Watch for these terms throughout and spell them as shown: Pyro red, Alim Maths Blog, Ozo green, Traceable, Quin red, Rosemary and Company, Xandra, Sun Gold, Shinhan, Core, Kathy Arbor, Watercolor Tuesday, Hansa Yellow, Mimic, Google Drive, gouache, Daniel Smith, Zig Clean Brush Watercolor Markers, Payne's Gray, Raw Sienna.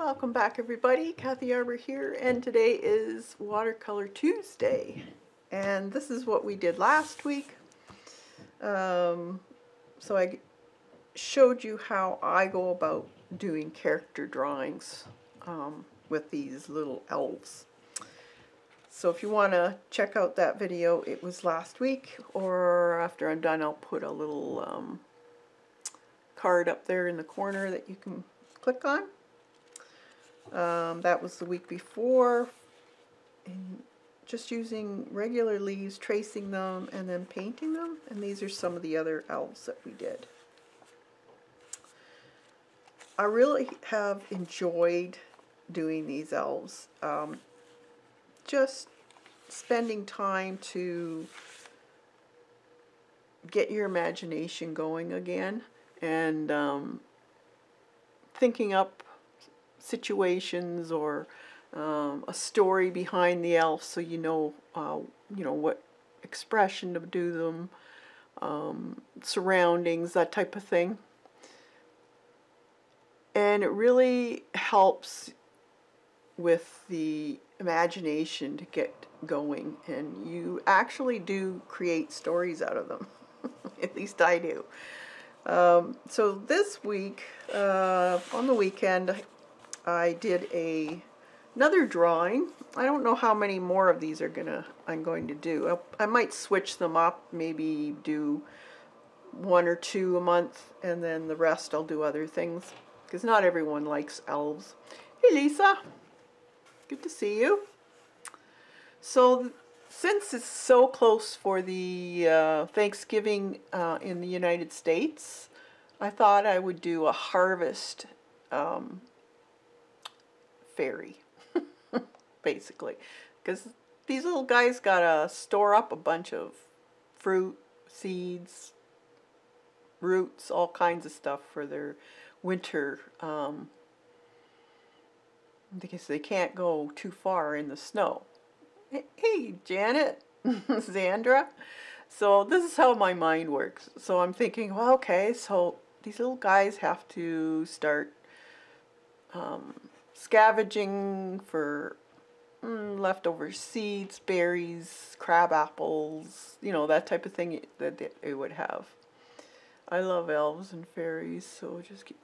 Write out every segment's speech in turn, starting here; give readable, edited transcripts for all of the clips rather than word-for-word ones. Welcome back, everybody. Kathy Arbor here, and today is Watercolor Tuesday, and this is what we did last week. So I showed you how I go about doing character drawings with these little elves. So if you want to check out that video, it was last week, or after I'm done I'll put a little card up there in the corner that you can click on. That was the week before, and just using regular leaves, tracing them, and then painting them. And these are some of the other elves that we did. I really have enjoyed doing these elves. Just spending time to get your imagination going again, and thinking up situations or a story behind the elf, so you know what expression to do them, surroundings, that type of thing. And it really helps with the imagination to get going, and you actually do create stories out of them. At least I do. So this week, on the weekend, I did another drawing. I don't know how many more of these I'm going to do. I might switch them up, maybe do one or two a month, and then the rest I'll do other things, because not everyone likes elves. Hey Lisa, good to see you. So since it's so close for the Thanksgiving in the United States, I thought I would do a harvest fairy, basically, because these little guys gotta store up a bunch of fruit, seeds, roots, all kinds of stuff for their winter, because they can't go too far in the snow. Hey Janet, Xandra. So this is how my mind works. So I'm thinking, well, okay, so these little guys have to start scavenging for leftover seeds, berries, crab apples, you know, that type of thing that they would have. I love elves and fairies, so just keep...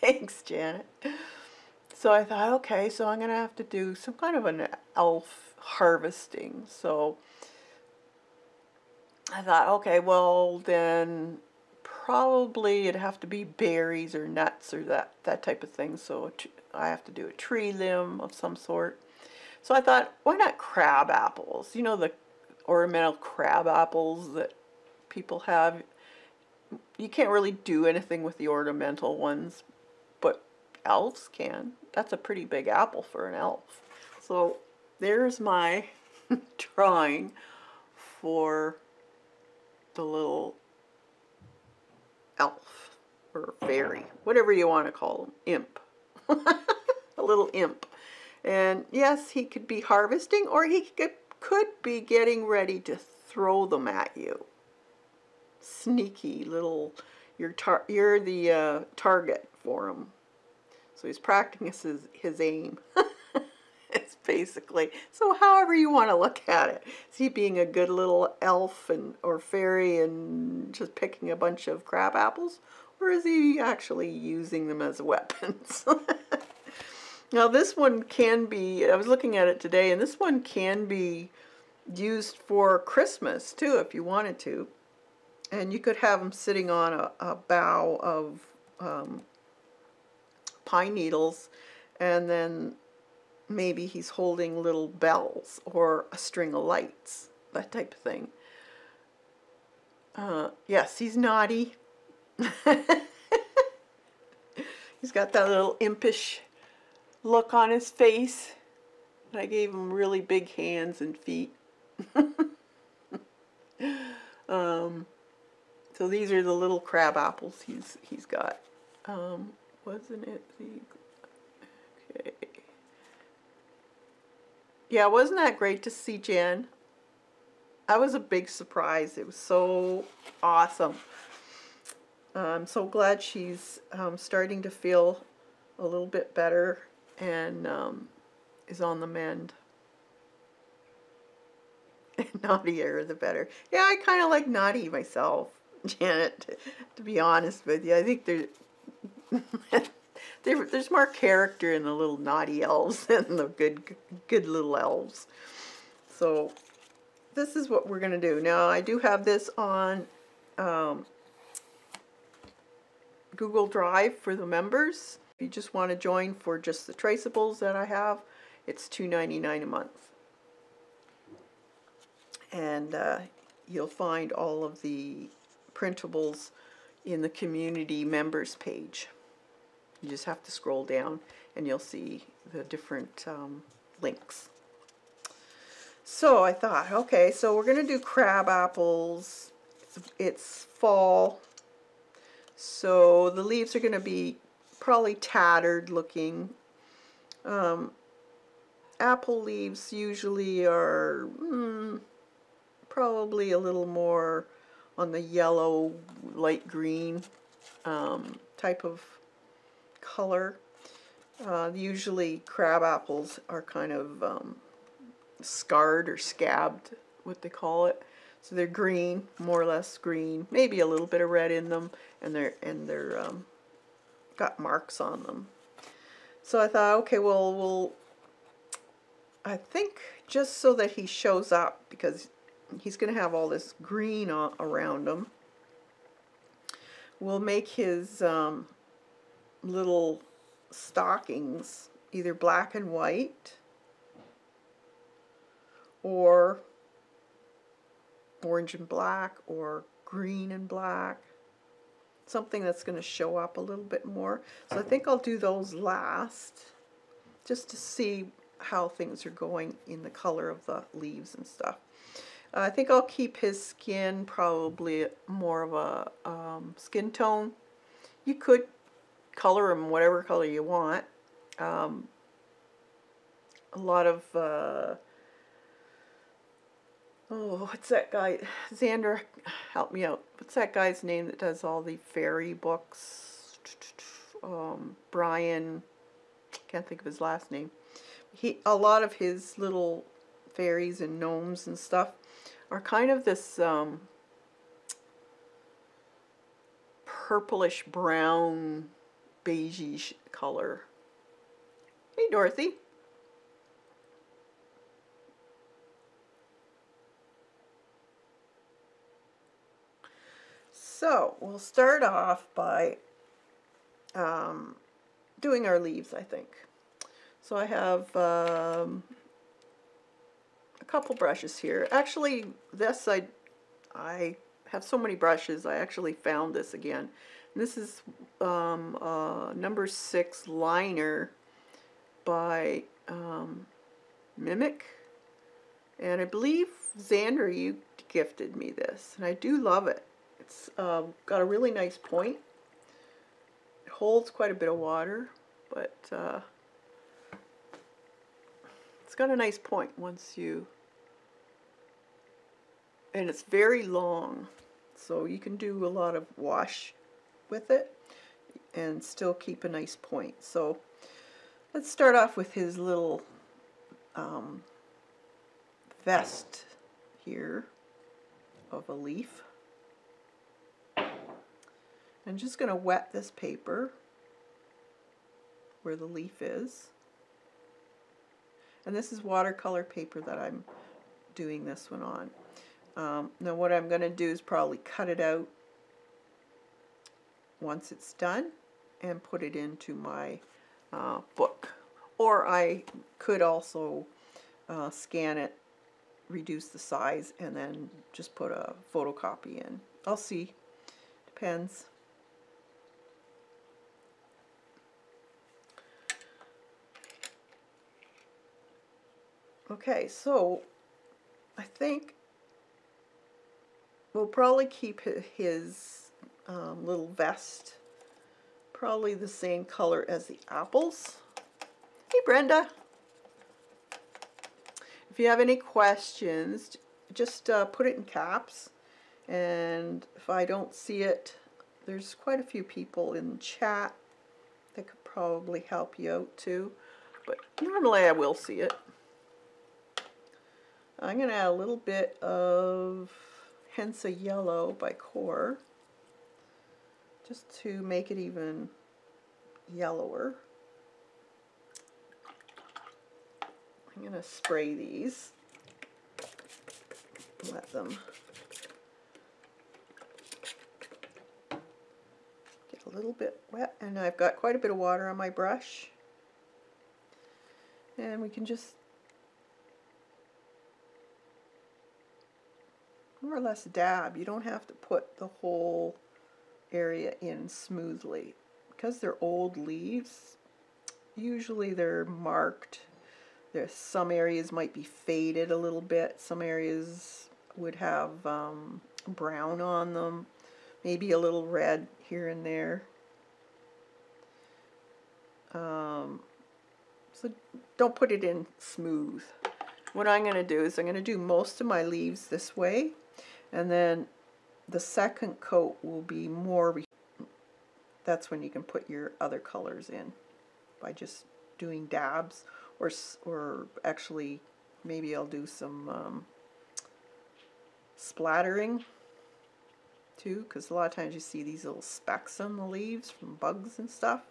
Thanks, Janet. So I thought, okay, so I'm going to have to do some kind of an elf harvesting. So I thought, okay, well, then... probably it'd have to be berries or nuts or that type of thing. So I have to do a tree limb of some sort. So I thought, why not crab apples? You know, the ornamental crab apples that people have. You can't really do anything with the ornamental ones, but elves can. That's a pretty big apple for an elf. So there's my drawing for the little elf or fairy, whatever you want to call him, imp. A little imp. And yes, he could be harvesting, or he could be getting ready to throw them at you. Sneaky little, you're the target for him. So he's practicing his aim. It's basically, so however you want to look at it. Is he being a good little elf or fairy and just picking a bunch of crab apples? Or is he actually using them as weapons? Now this one can be, I was looking at it today, and this one can be used for Christmas too if you wanted to. And you could have him sitting on a bough of pine needles, and then maybe he's holding little bells or a string of lights, that type of thing. Yes, he's naughty. He's got that little impish look on his face. And I gave him really big hands and feet. So these are the little crab apples he's got. Wasn't it the... okay. Yeah, wasn't that great to see, Jen? That was a big surprise. It was so awesome. I'm so glad she's starting to feel a little bit better and is on the mend. Naughtier the better. Yeah, I kind of like naughty myself, Janet, to be honest with you. I think there's more character in the little naughty elves than the good little elves. So this is what we're going to do. Now, I do have this on Google Drive for the members. If you just want to join for just the traceables that I have, it's $2.99 a month. And you'll find all of the printables in the community members page. You just have to scroll down and you'll see the different links. So I thought, okay, so we're going to do crab apples. It's fall, so the leaves are going to be probably tattered looking. Apple leaves usually are probably a little more on the yellow, light green type of color. Usually crab apples are kind of scarred or scabbed, what they call it. So they're green, more or less green, maybe a little bit of red in them, and they're got marks on them. So I thought, okay, well, I think just so that he shows up, because he's going to have all this green around him. We'll make his little stockings either black and white or orange and black or green and black. Something that's going to show up a little bit more. So I think I'll do those last just to see how things are going in the color of the leaves and stuff. I think I'll keep his skin probably more of a skin tone. You could color him whatever color you want. A lot of, oh, what's that guy? Xandra, help me out. What's that guy's name that does all the fairy books? Brian, can't think of his last name. A lot of his little fairies and gnomes and stuff are kind of this purplish brown beigeish color. Hey Dorothy. So we'll start off by doing our leaves, I think. So I have a couple brushes here. Actually, this I have so many brushes. I actually found this again. And this is number 6 liner by Mimic, and I believe Xandra, you gifted me this, and I do love it. It's got a really nice point. It holds quite a bit of water, but it's got a nice point once you, and it's very long, so you can do a lot of wash with it and still keep a nice point. So let's start off with his little vest here of a leaf. I'm just going to wet this paper where the leaf is. And this is watercolor paper that I'm doing this one on. Now what I'm going to do is probably cut it out once it's done and put it into my book. Or I could also scan it, reduce the size, and then just put a photocopy in. I'll see. Depends. Okay, so I think we'll probably keep his little vest probably the same color as the apples. Hey, Brenda. If you have any questions, just put it in caps. And if I don't see it, there's quite a few people in the chat that could probably help you out too, but normally I will see it. I'm going to add a little bit of Hansa Yellow by Core just to make it even yellower. I'm going to spray these, let them get a little bit wet, and I've got quite a bit of water on my brush, and we can just more or less dab. You don't have to put the whole area in smoothly. Because they're old leaves, usually they're marked. There's some areas might be faded a little bit, some areas would have brown on them, maybe a little red here and there. So don't put it in smooth. What I'm going to do is I'm going to do most of my leaves this way, and then the second coat will be more, that's when you can put your other colors in by just doing dabs. Or actually, maybe I'll do some splattering too, because a lot of times you see these little specks on the leaves from bugs and stuff.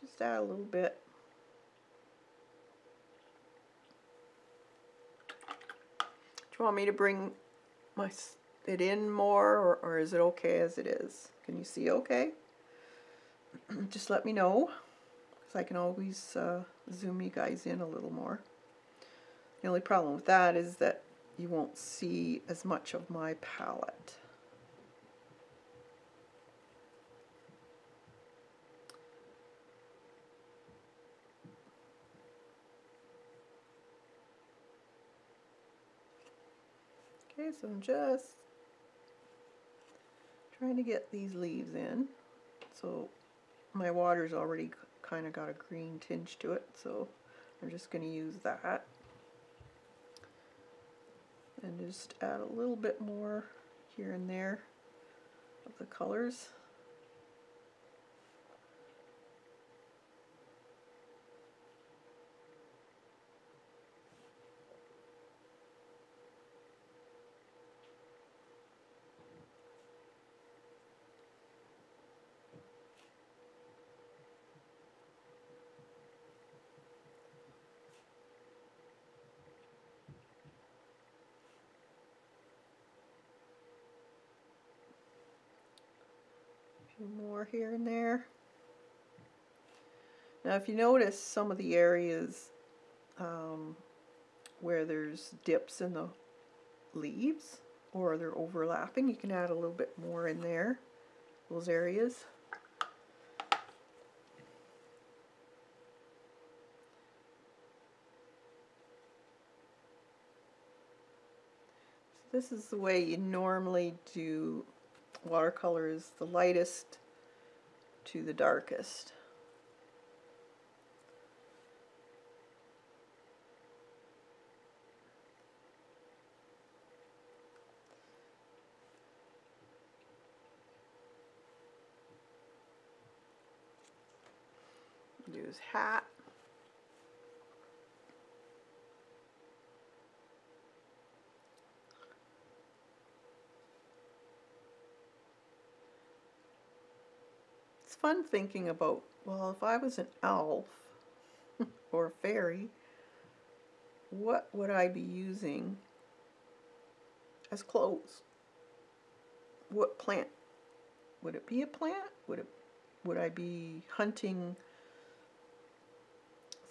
So just add a little bit. Do you want me to bring it in more, or is it okay as it is? Can you see okay? Just let me know, because I can always zoom you guys in a little more. The only problem with that is that you won't see as much of my palette. So I'm just trying to get these leaves in. So my water's already kind of got a green tinge to it, so I'm just going to use that. And just add a little bit more here and there of the colors. More here and there. Now if you notice some of the areas where there's dips in the leaves or they're overlapping, you can add a little bit more in there, those areas. So this is the way you normally do watercolor, is the lightest to the darkest. Do his hat. Fun thinking about, well, if I was an elf or a fairy, what would I be using as clothes? What plant? Would it be a plant? Would I be hunting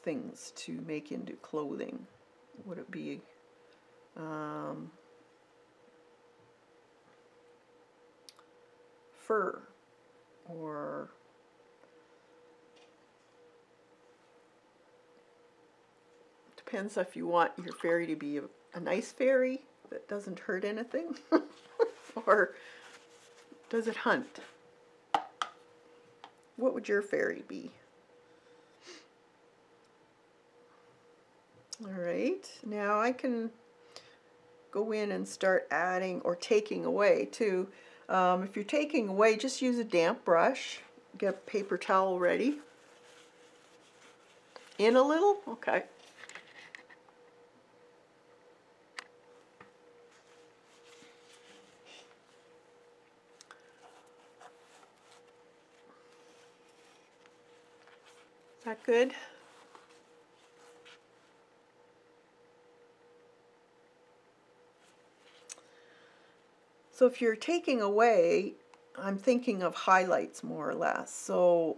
things to make into clothing? Would it be fur? Or depends if you want your fairy to be a nice fairy that doesn't hurt anything, or does it hunt? What would your fairy be? All right, now I can go in and start adding or taking away too. If you're taking away, just use a damp brush. Get a paper towel ready. In a little? Okay. Is that good? So if you're taking away, I'm thinking of highlights more or less. So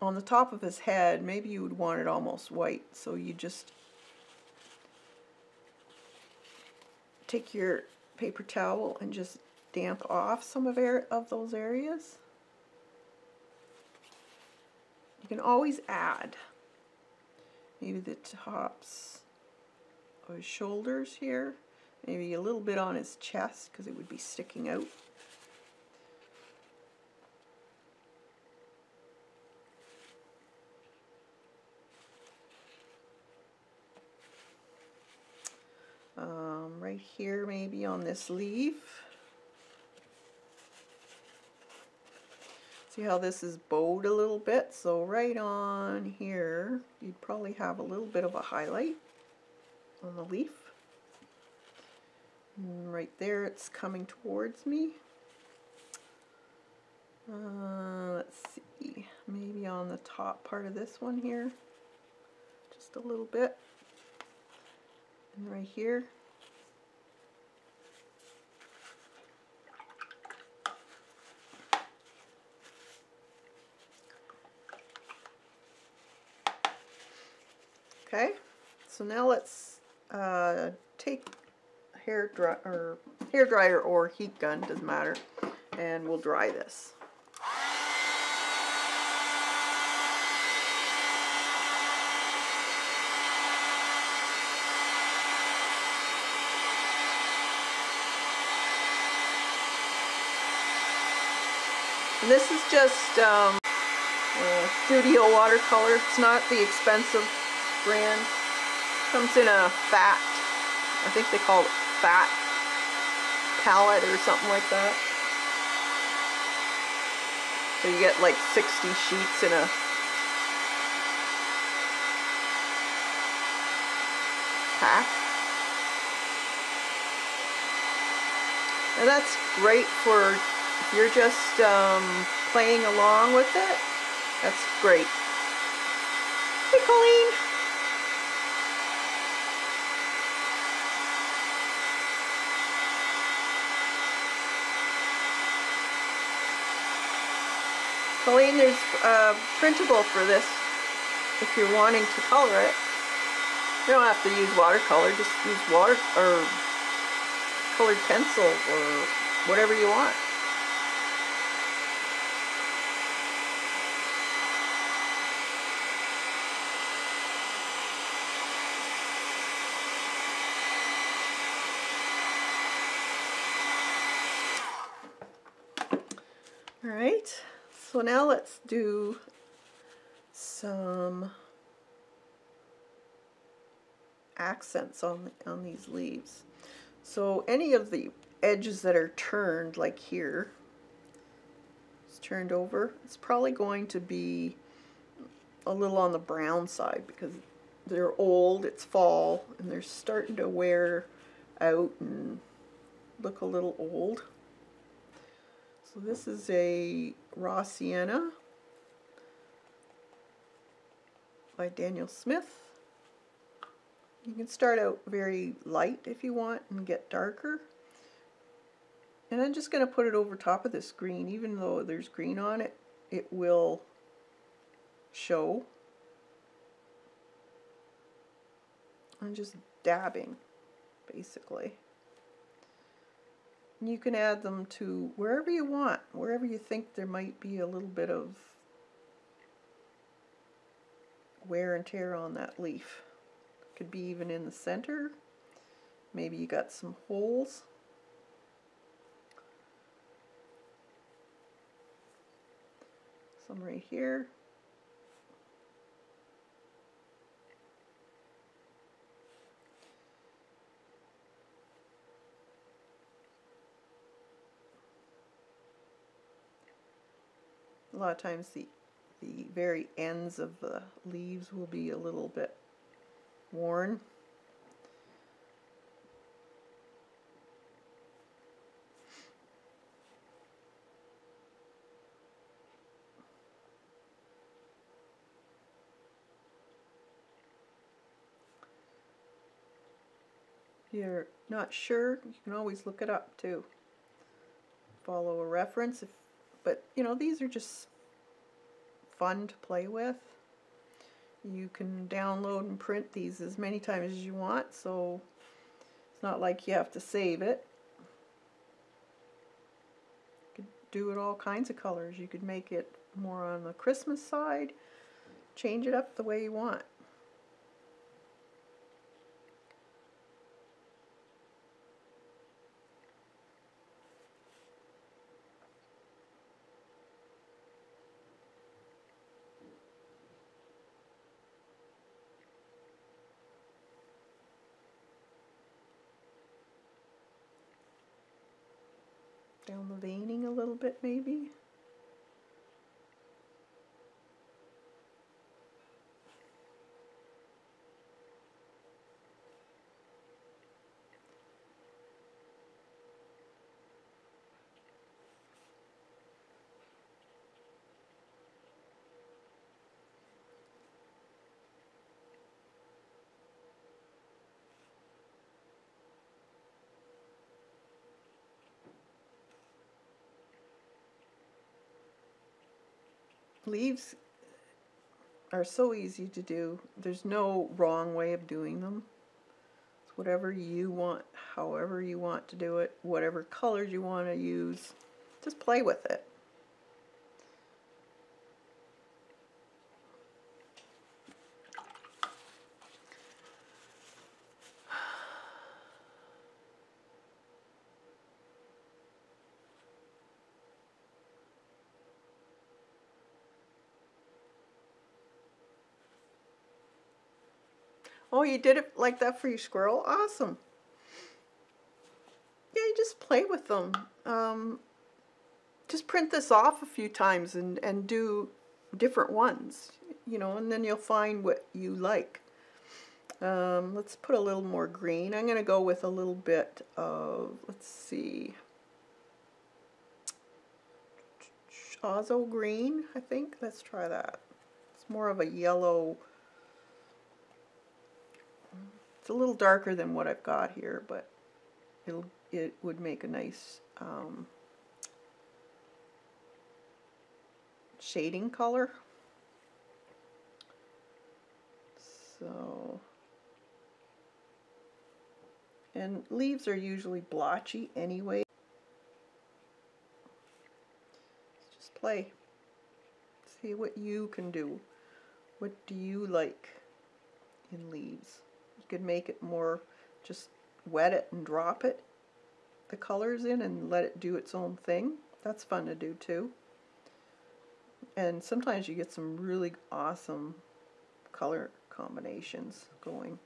on the top of his head, maybe you would want it almost white. So you just take your paper towel and just damp off some of those areas. You can always add maybe the tops of his shoulders here. Maybe a little bit on his chest because it would be sticking out. Right here maybe on this leaf. See how this is bowed a little bit? So right on here you'd probably have a little bit of a highlight on the leaf. And right there it's coming towards me. Let's see, maybe on the top part of this one here, just a little bit. And right here. Okay, so now let's take a hair dryer or heat gun, doesn't matter, and we'll dry this. And this is just studio watercolor. It's not the expensive brand. Comes in a fat, I think they call it fat palette or something like that. So you get like 60 sheets in a pack. And that's great for if you're just playing along with it. That's great. Hey, Colleen. Colleen, there's a printable for this if you're wanting to color it. You don't have to use watercolor, just use water or colored pencil or whatever you want. All right. So now let's do some accents on these leaves. So any of the edges that are turned, like here, it's turned over, it's probably going to be a little on the brown side because they're old, it's fall, and they're starting to wear out and look a little old. So this is a Raw Sienna by Daniel Smith. You can start out very light if you want and get darker. And I'm just going to put it over top of this green. Even though there's green on it, it will show. I'm just dabbing, basically. You can add them to wherever you want, wherever you think there might be a little bit of wear and tear on that leaf. Could be even in the center. Maybe you got some holes. Some right here. A lot of times the very ends of the leaves will be a little bit worn. If you're not sure, you can always look it up too. Follow a reference, but you know, these are just fun to play with. You can download and print these as many times as you want, so it's not like you have to save it. You could do it all kinds of colors. You could make it more on the Christmas side, change it up the way you want. Down the veining a little bit, maybe. Leaves are so easy to do. There's no wrong way of doing them. It's whatever you want, however you want to do it, whatever colors you want to use. Just play with it. Oh, you did it like that for your squirrel? Awesome. Yeah, you just play with them. Just print this off a few times and do different ones, you know, and then you'll find what you like. Let's put a little more green. I'm going to go with a little bit of, let's see, Ozo green, I think. Let's try that. It's more of a yellow. It's a little darker than what I've got here, but it would make a nice shading color. So, and leaves are usually blotchy anyway. Just play. See what you can do. What do you like in leaves? Could make it more, just wet it and drop it, the colors in, and let it do its own thing. That's fun to do too. And sometimes you get some really awesome color combinations going.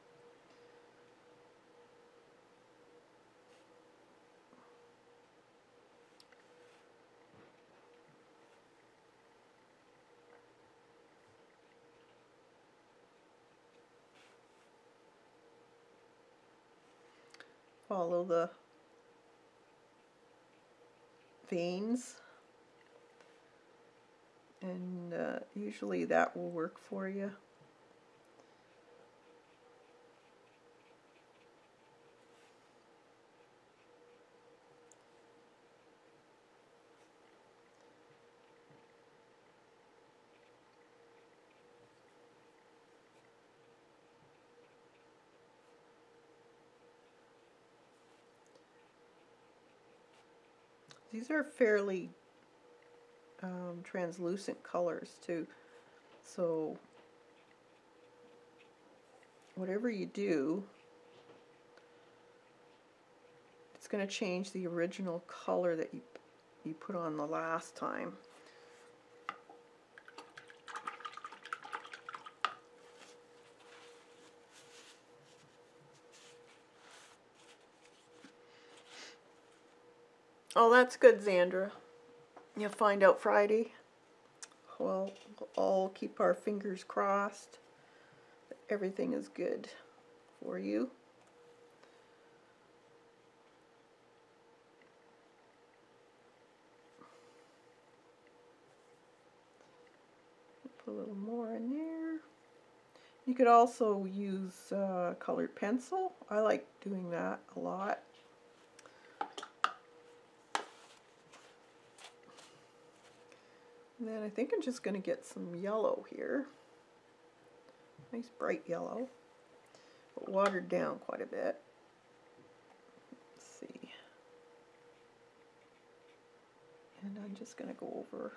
Follow the veins, and usually that will work for you. These are fairly translucent colors too, so whatever you do, it's going to change the original color that you put on the last time. Oh, that's good, Xandra. You'll find out Friday. Well, we'll all keep our fingers crossed that everything is good for you. Put a little more in there. You could also use colored pencil. I like doing that a lot. And then I think I'm just going to get some yellow here. Nice bright yellow, but watered down quite a bit. Let's see. And I'm just going to go over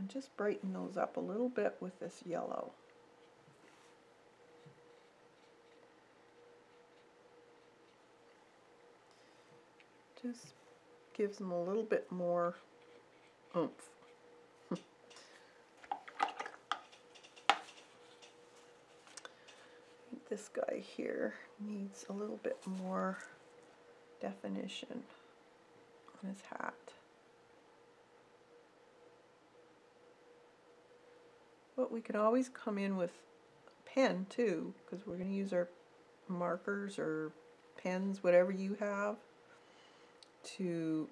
and just brighten those up a little bit with this yellow. Just gives them a little bit more oomph. This guy here needs a little bit more definition on his hat. But we can always come in with a pen too, because we're going to use our markers or pens, whatever you have, to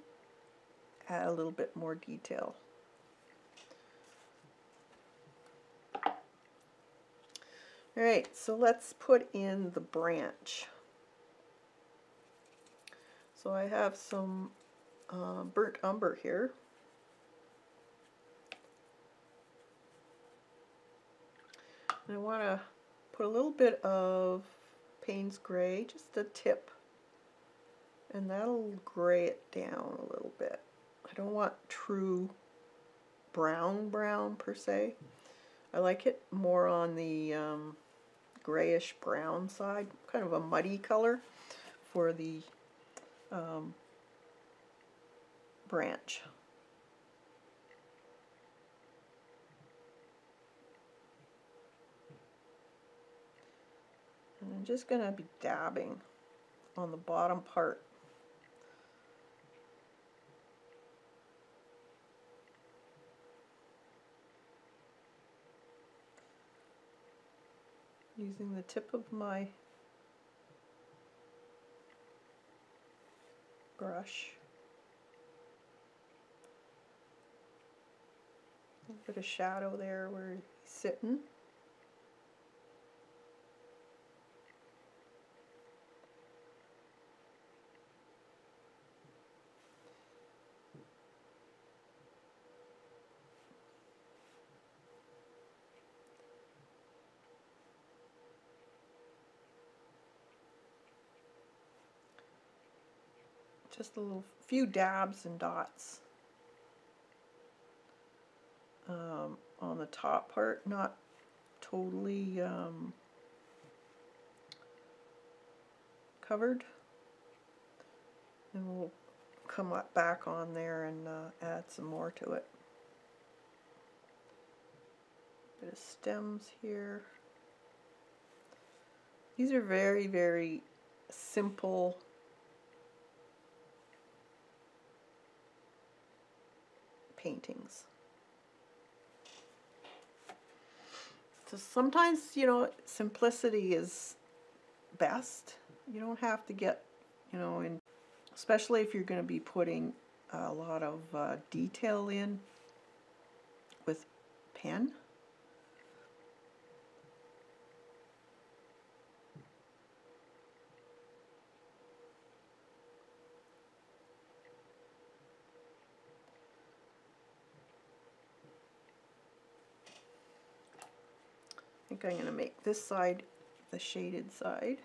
add a little bit more detail. Alright, so let's put in the branch. So I have some burnt umber here. And I want to put a little bit of Payne's Gray, just a tip, and that'll gray it down a little bit. I don't want true brown per se. I like it more on the grayish brown side, kind of a muddy color for the branch. And I'm just going to be dabbing on the bottom part. Using the tip of my brush. A little bit of shadow there where he's sitting. Just a little few dabs and dots on the top part, not totally covered. And we'll come up back on there and add some more to it. Bit of stems here. These are very, very simple paintings. So sometimes, you know, simplicity is best. You don't have to get, you know, in, especially if you're going to be putting a lot of detail in with pen. I'm going to make this side the shaded side.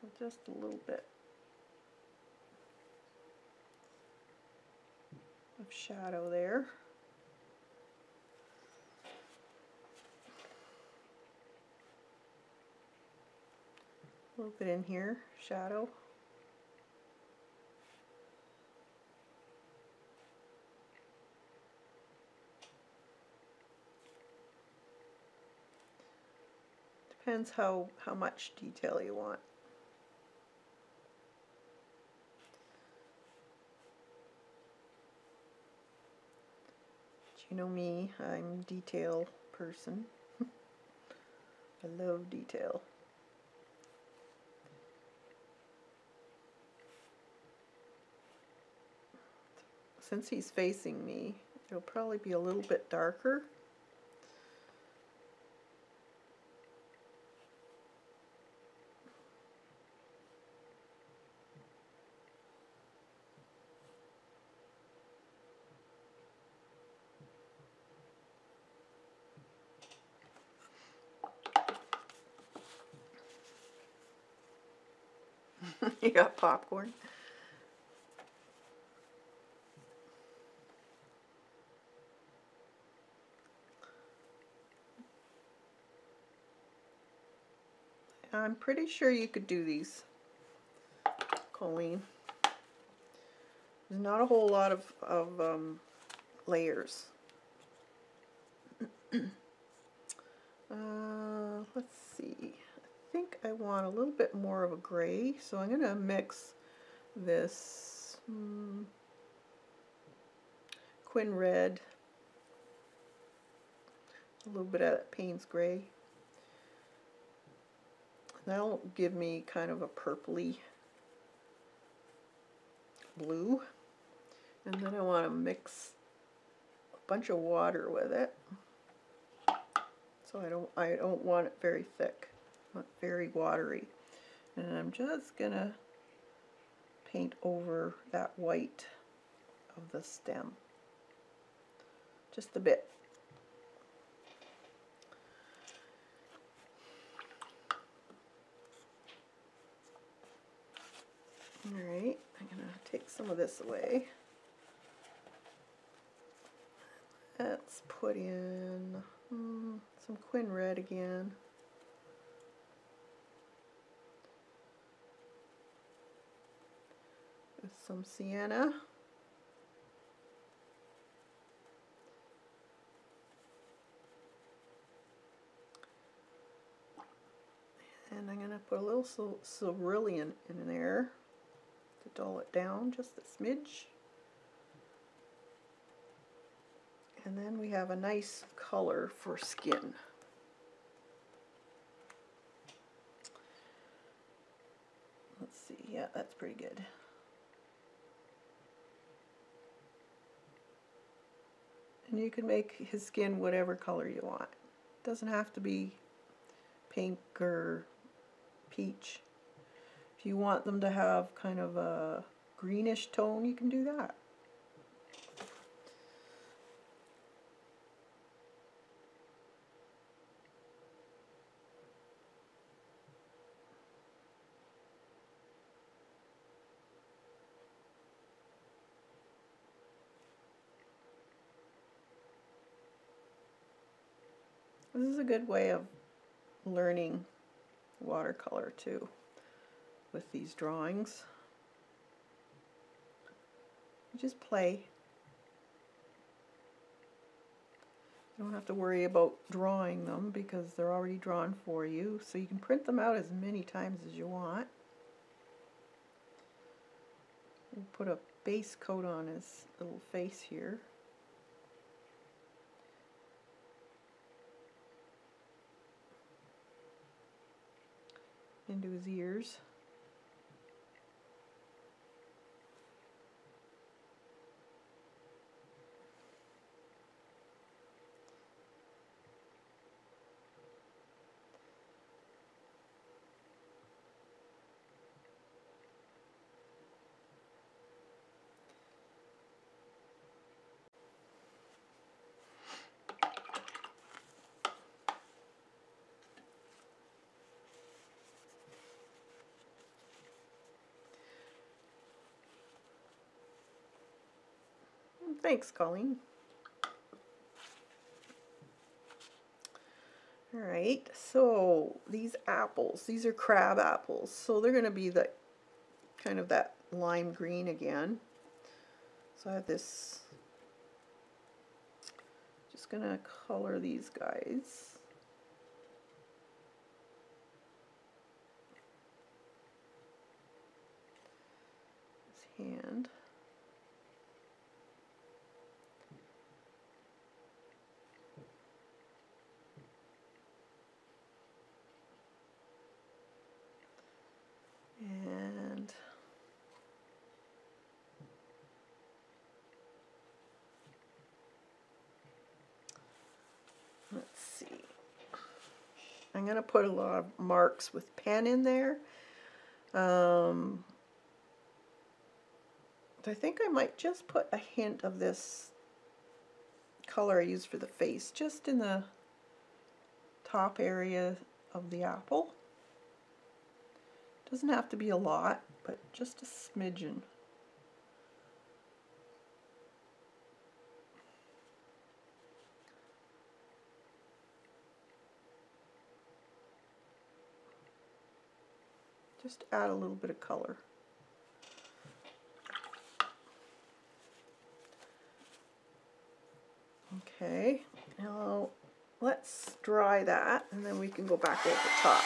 So just a little bit of shadow there. A little bit in here, shadow. Depends how much detail you want. You know me, I'm a detail person. I love detail. Since he's facing me, it'll probably be a little bit darker. You got popcorn? I'm pretty sure you could do these, Colleen. There's not a whole lot of layers. Let's see. I think I want a little bit more of a gray, so I'm going to mix this Quin red, a little bit of that Payne's Gray. That'll give me kind of a purpley blue, and then I want to mix a bunch of water with it, so I don't want it very thick. Not very watery, and I'm just gonna paint over that white of the stem just a bit. Alright, I'm gonna take some of this away. Let's put in some Quin red again. Some sienna, and I'm going to put a little cerulean in there to dull it down just a smidge, and then we have a nice color for skin. Let's see, yeah, that's pretty good. And you can make his skin whatever color you want. It doesn't have to be pink or peach. If you want them to have kind of a greenish tone, you can do that. This is a good way of learning watercolor too, with these drawings. You just play. You don't have to worry about drawing them because they're already drawn for you, so you can print them out as many times as you want. We'll put a base coat on his little face here. Into his ears. Thanks, Colleen. All right, so these apples, these are crab apples, so they're going to be the kind of that lime green again. So I have this, just going to color these guys. His hand. I'm going to put a lot of marks with pen in there. I think I might just put a hint of this color I used for the face just in the top area of the apple. Doesn't have to be a lot, but just a smidgen. Just add a little bit of color. Okay, now let's dry that and then we can go back over the top.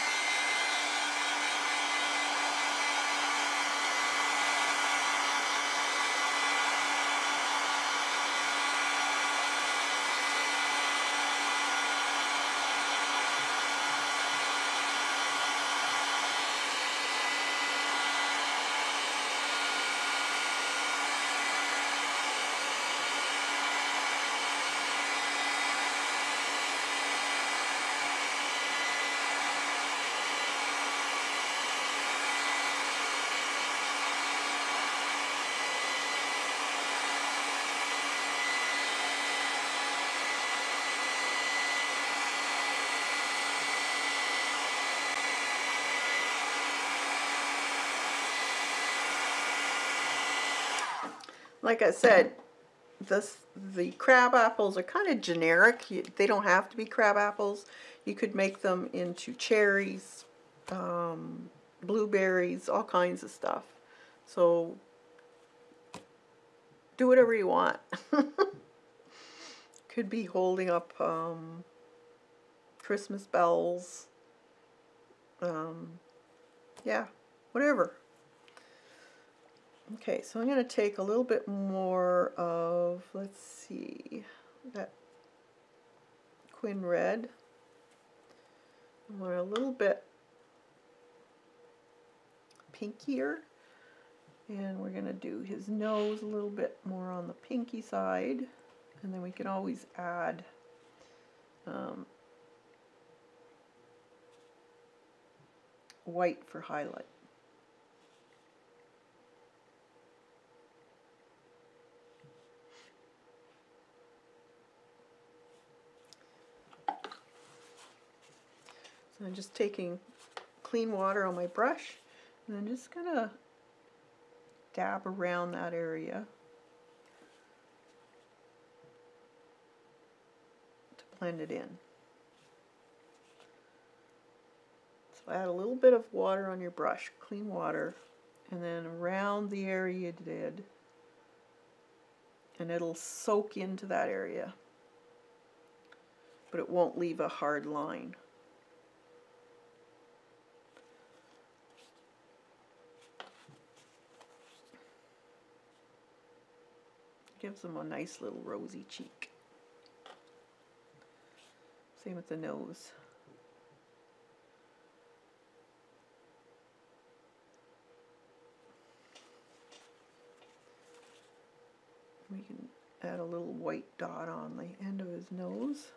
Like I said, the crab apples are kind of generic. They don't have to be crab apples. You could make them into cherries, blueberries, all kinds of stuff. So do whatever you want. Could be holding up Christmas bells. Yeah, whatever. Okay, so I'm going to take a little bit more of, let's see, that Quin red. I want a little bit pinkier, and we're going to do his nose a little bit more on the pinky side, and then we can always add white for highlight. I'm just taking clean water on my brush and I'm just going to dab around that area to blend it in. So add a little bit of water on your brush, clean water, and then around the area you did, and it'll soak into that area, but it won't leave a hard line. Gives them a nice little rosy cheek. Same with the nose. We can add a little white dot on the end of his nose.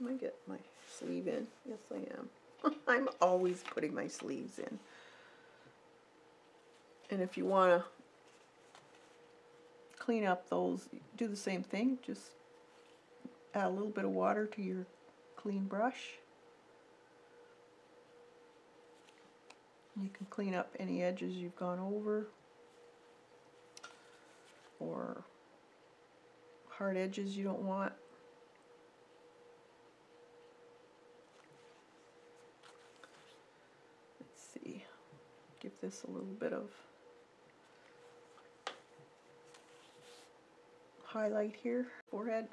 Am I getting my sleeve in? Yes, I am. I'm always putting my sleeves in. And if you want to clean up those, do the same thing. Just add a little bit of water to your clean brush. You can clean up any edges you've gone over or hard edges you don't want. Let's see. Give this a little bit of highlight here, forehead.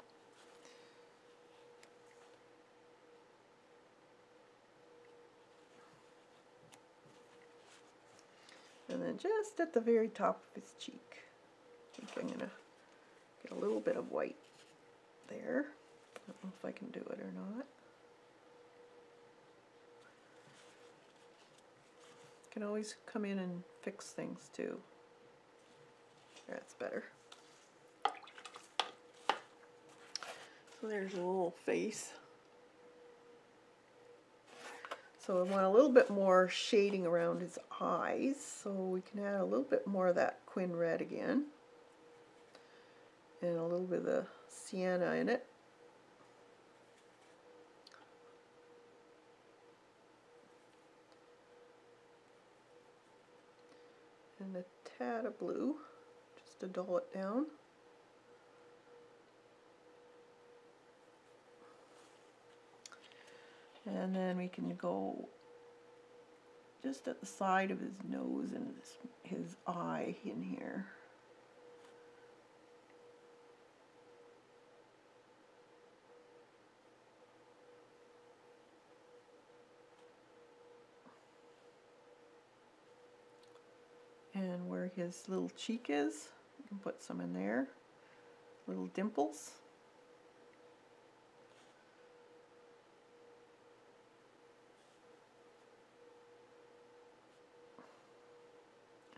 And then just at the very top of his cheek. I think I'm going to get a little bit of white there. I don't know if I can do it or not. You can always come in and fix things too. That's better. So there's a little face. So I want a little bit more shading around his eyes, so we can add a little bit more of that Quin red again. And a little bit of the sienna in it. And a tad of blue, just to dull it down. And then we can go just at the side of his nose and his eye in here. And where his little cheek is, we can put some in there, little dimples.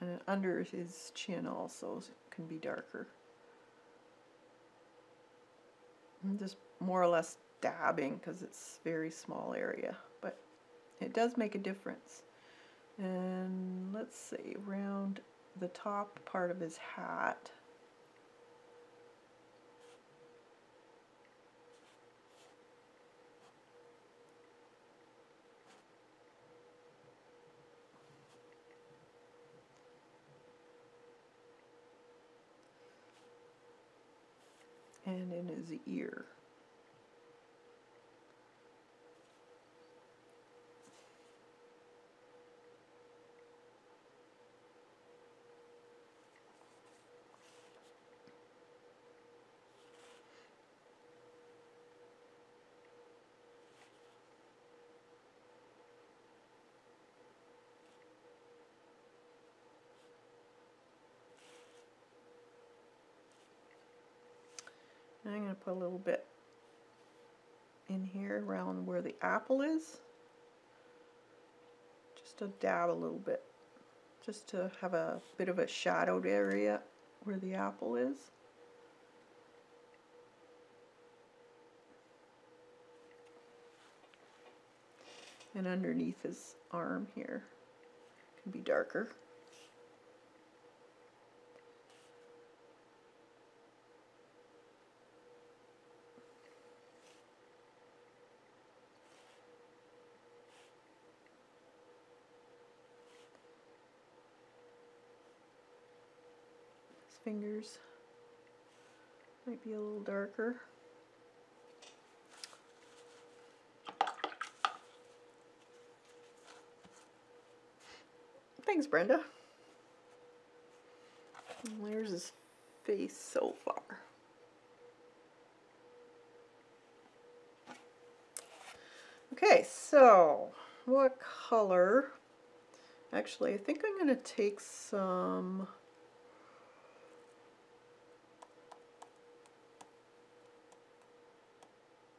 And under his chin also can be darker. I'm just more or less dabbing because it's a very small area, but it does make a difference. And let's see, around the top part of his hat. And in his ear. I'm going to put a little bit in here around where the apple is, just to dab a little bit, just to have a bit of a shadowed area where the apple is. And underneath his arm here can be darker. Fingers might be a little darker. Thanks, Brenda. And there's his face so far. Okay, so what color? Actually, I think I'm going to take some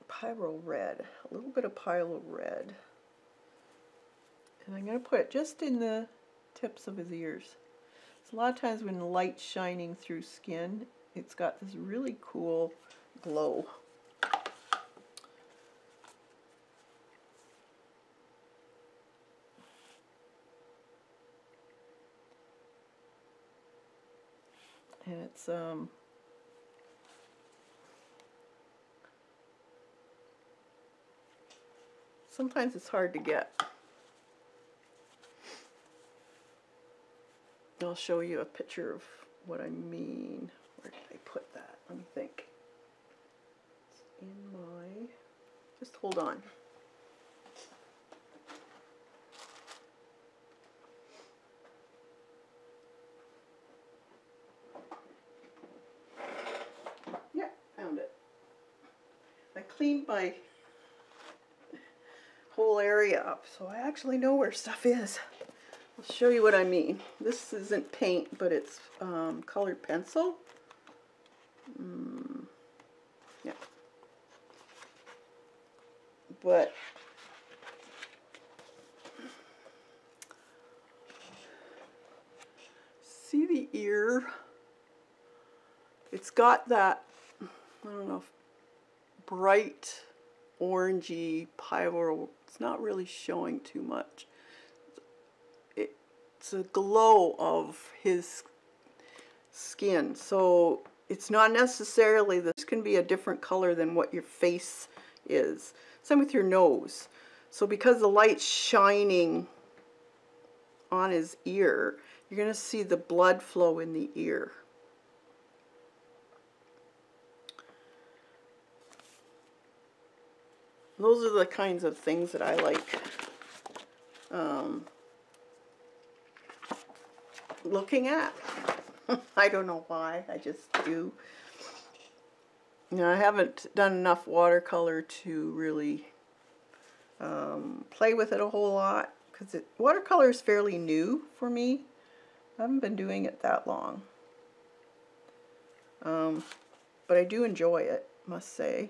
Pyro red, a little bit of Pyro red, and I'm going to put it just in the tips of his ears. So a lot of times when the light's shining through skin, it's got this really cool glow. And it's sometimes it's hard to get. I'll show you a picture of what I mean. Where did I put that? Let me think. It's in my... Just hold on. Yeah, found it. I cleaned my whole area up, so I actually know where stuff is. I'll show you what I mean. This isn't paint, but it's colored pencil. Yeah. But see the ear? It's got that, I don't know if bright orangey pyro. It's not really showing too much. It's a glow of his skin, so it's not necessarily, this can be a different color than what your face is. Same with your nose. So because the light's shining on his ear, you're going to see the blood flow in the ear. Those are the kinds of things that I like looking at. I don't know why, I just do. Now, I haven't done enough watercolor to really play with it a whole lot, because watercolor is fairly new for me. I haven't been doing it that long. But I do enjoy it, must say.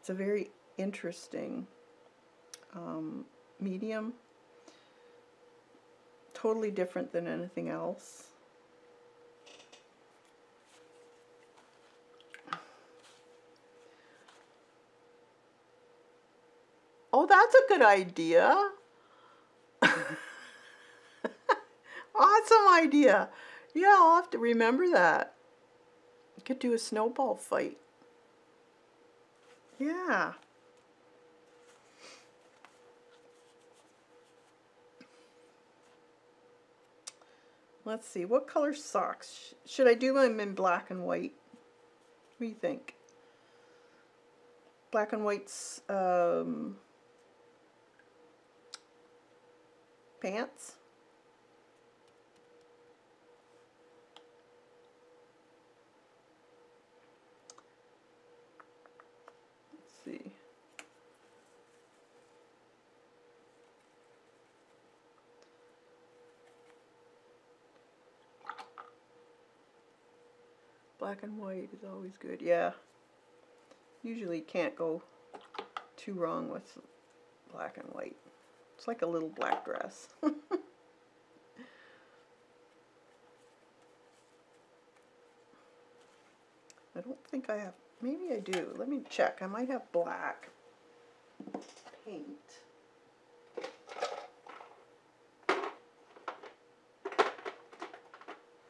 It's a very interesting medium. Totally different than anything else. Oh, that's a good idea. Awesome idea. Yeah, I'll have to remember that. You could do a snowball fight. Yeah. Let's see, what color socks? Should I do them in black and white? What do you think? Black and white's pants? Let's see. Black and white is always good, yeah. Usually can't go too wrong with black and white. It's like a little black dress. I don't think I have, maybe I do. Let me check. I might have black paint.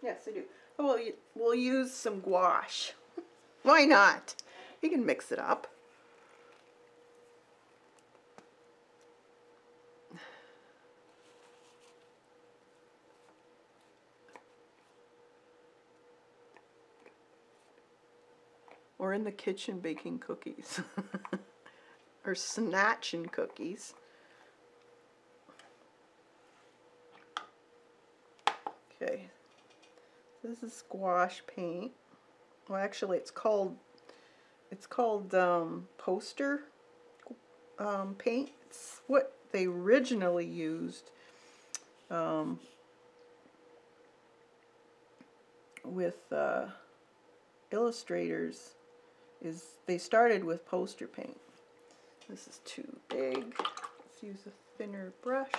Yes, I do. Well, we'll use some gouache. Why not? You can mix it up. Or in the kitchen baking cookies. Or snatching cookies. Okay. This is gouache paint. Well, actually, it's called poster paint. It's what they originally used with illustrators. Is they started with poster paint. This is too big. Let's use a thinner brush.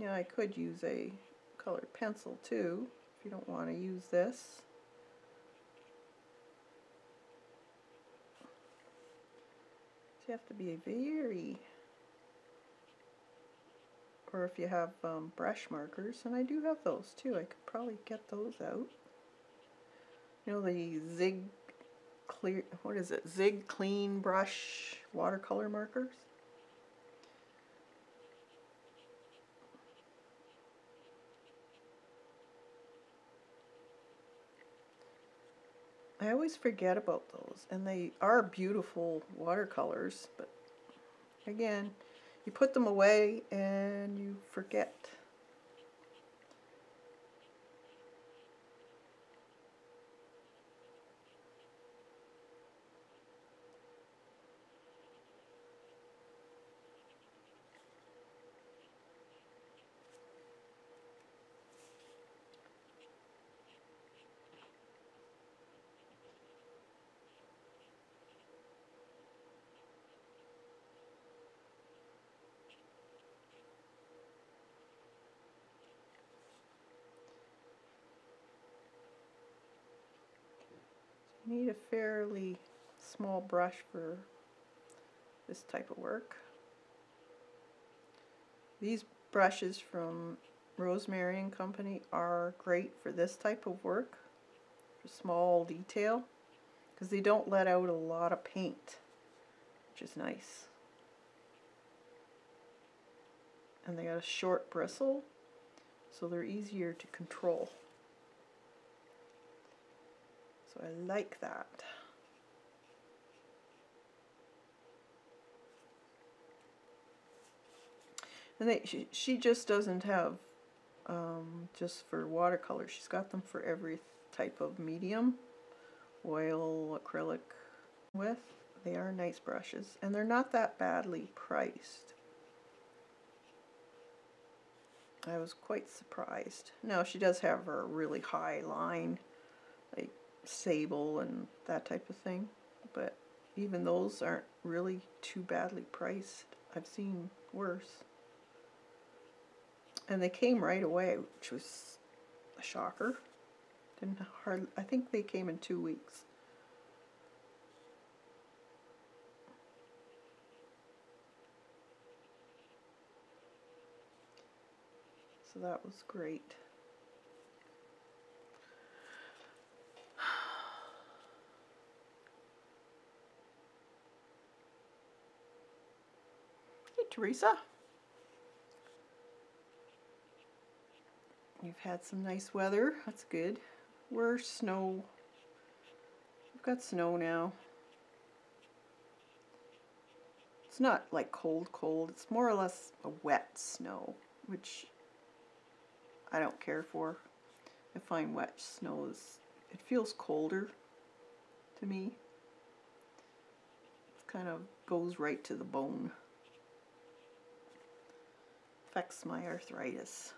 Yeah, I could use a colored pencil too, if you don't want to use this. So you have to be very, or if you have brush markers, and I do have those too, I could probably get those out. You know, the Zig Clean Brush Watercolor Markers. I always forget about those, and they are beautiful watercolors, but again, you put them away and you forget. need a fairly small brush for this type of work. These brushes from Rosemary and Company are great for this type of work, for small detail, because they don't let out a lot of paint, which is nice. And they got a short bristle, so they're easier to control. So I like that. And she just doesn't have just for watercolor. She's got them for every type of medium, oil, acrylic, with. They are nice brushes, and they're not that badly priced. I was quite surprised. Now, she does have her really high line, like sable and that type of thing, but even those aren't really too badly priced. I've seen worse. And they came right away, which was a shocker. I think they came in 2 weeks. So that was great. Hey, Teresa. You've had some nice weather. That's good. We're snow. We've got snow now. It's not like cold, cold. It's more or less a wet snow, which I don't care for. I find wet snow is, it feels colder to me. It kind of goes right to the bone. Affects my arthritis.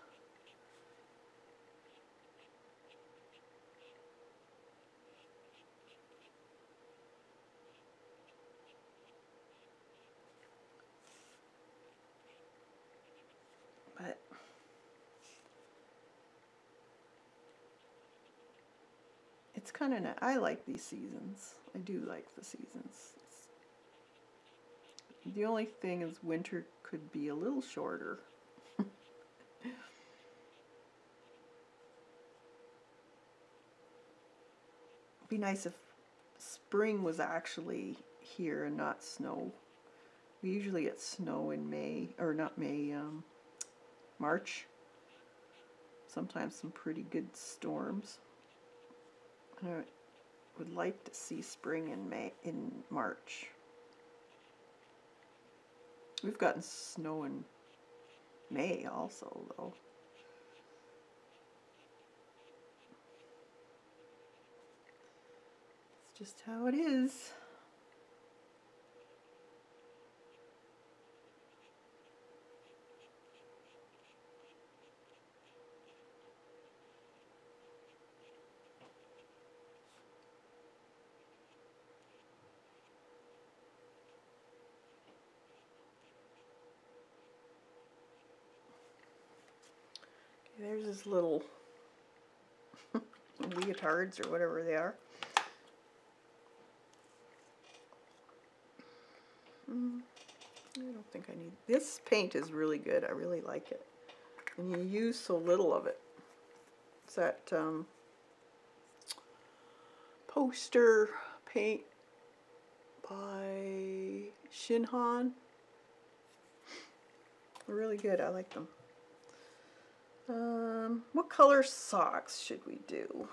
It's kind of nice. I like these seasons. I do like the seasons. The only thing is winter could be a little shorter. It'd be nice if spring was actually here and not snow. We usually get snow in May, or not May, March. Sometimes some pretty good storms. I would like to see spring in March. We've gotten snow in May also, though. It's just how it is. There's this little leotards or whatever they are. I don't think I need. This paint is really good. I really like it. And you use so little of it. It's that poster paint by Shinhan. They're really good. I like them. What color socks should we do?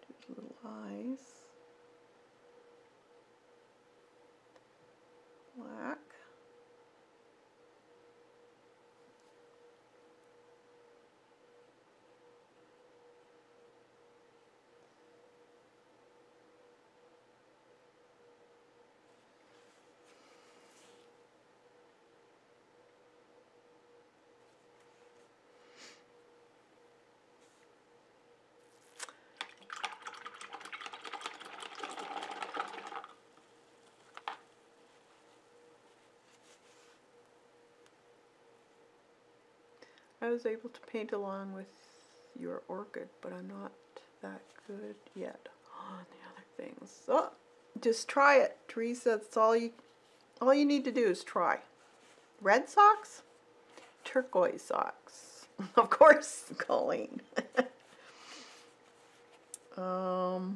There's little eyes. Black. I was able to paint along with your orchid, but I'm not that good yet on the other things. Oh, just try it, Teresa. That's all you need to do is try. Red socks? Turquoise socks. Of course, Colleen. I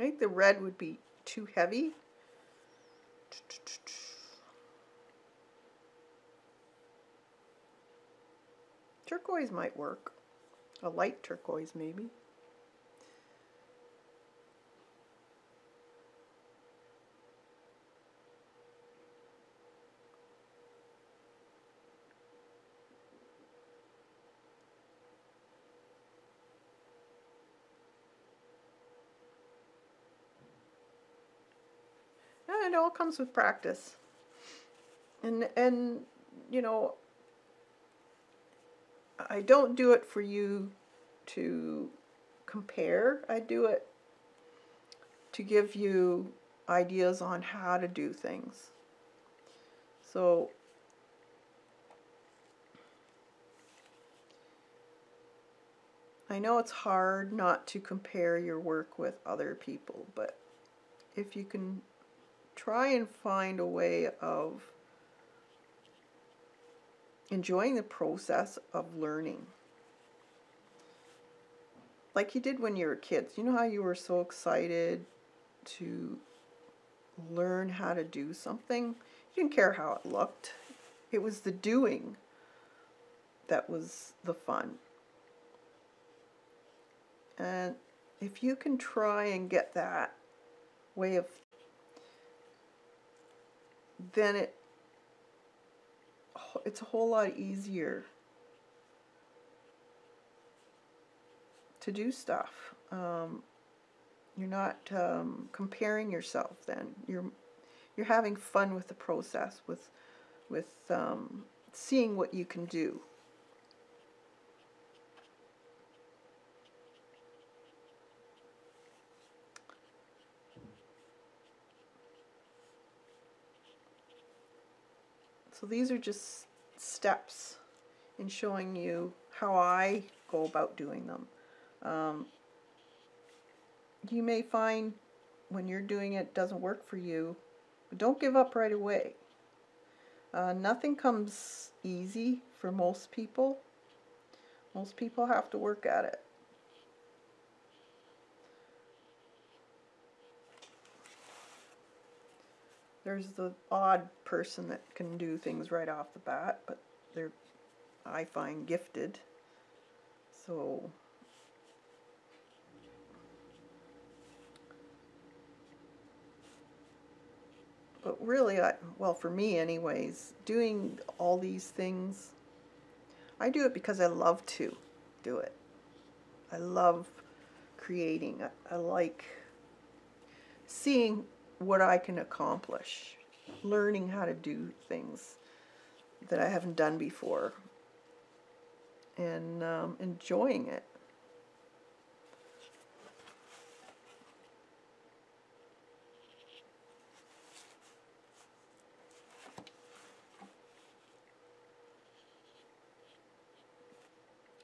think the red would be too heavy. Turquoise might work. A light turquoise, maybe. It all comes with practice, and you know, I don't do it for you to compare. I do it to give you ideas on how to do things. So I know it's hard not to compare your work with other people, but if you can try and find a way of enjoying the process of learning. Like you did when you were kids. You know how you were so excited to learn how to do something? You didn't care how it looked. It was the doing that was the fun. And if you can try and get that way of thinking, then it's a whole lot easier to do stuff. You're not comparing yourself. Then you're having fun with the process, with seeing what you can do. So these are just steps in showing you how I go about doing them. You may find when you're doing it doesn't work for you, but don't give up right away. Nothing comes easy for most people. Most people have to work at it. There's the odd person that can do things right off the bat, but they're, I find, gifted. So but really, well, for me anyways, doing all these things, I do it because I love to do it. I love creating. I like seeing what I can accomplish, learning how to do things that I haven't done before, and enjoying it.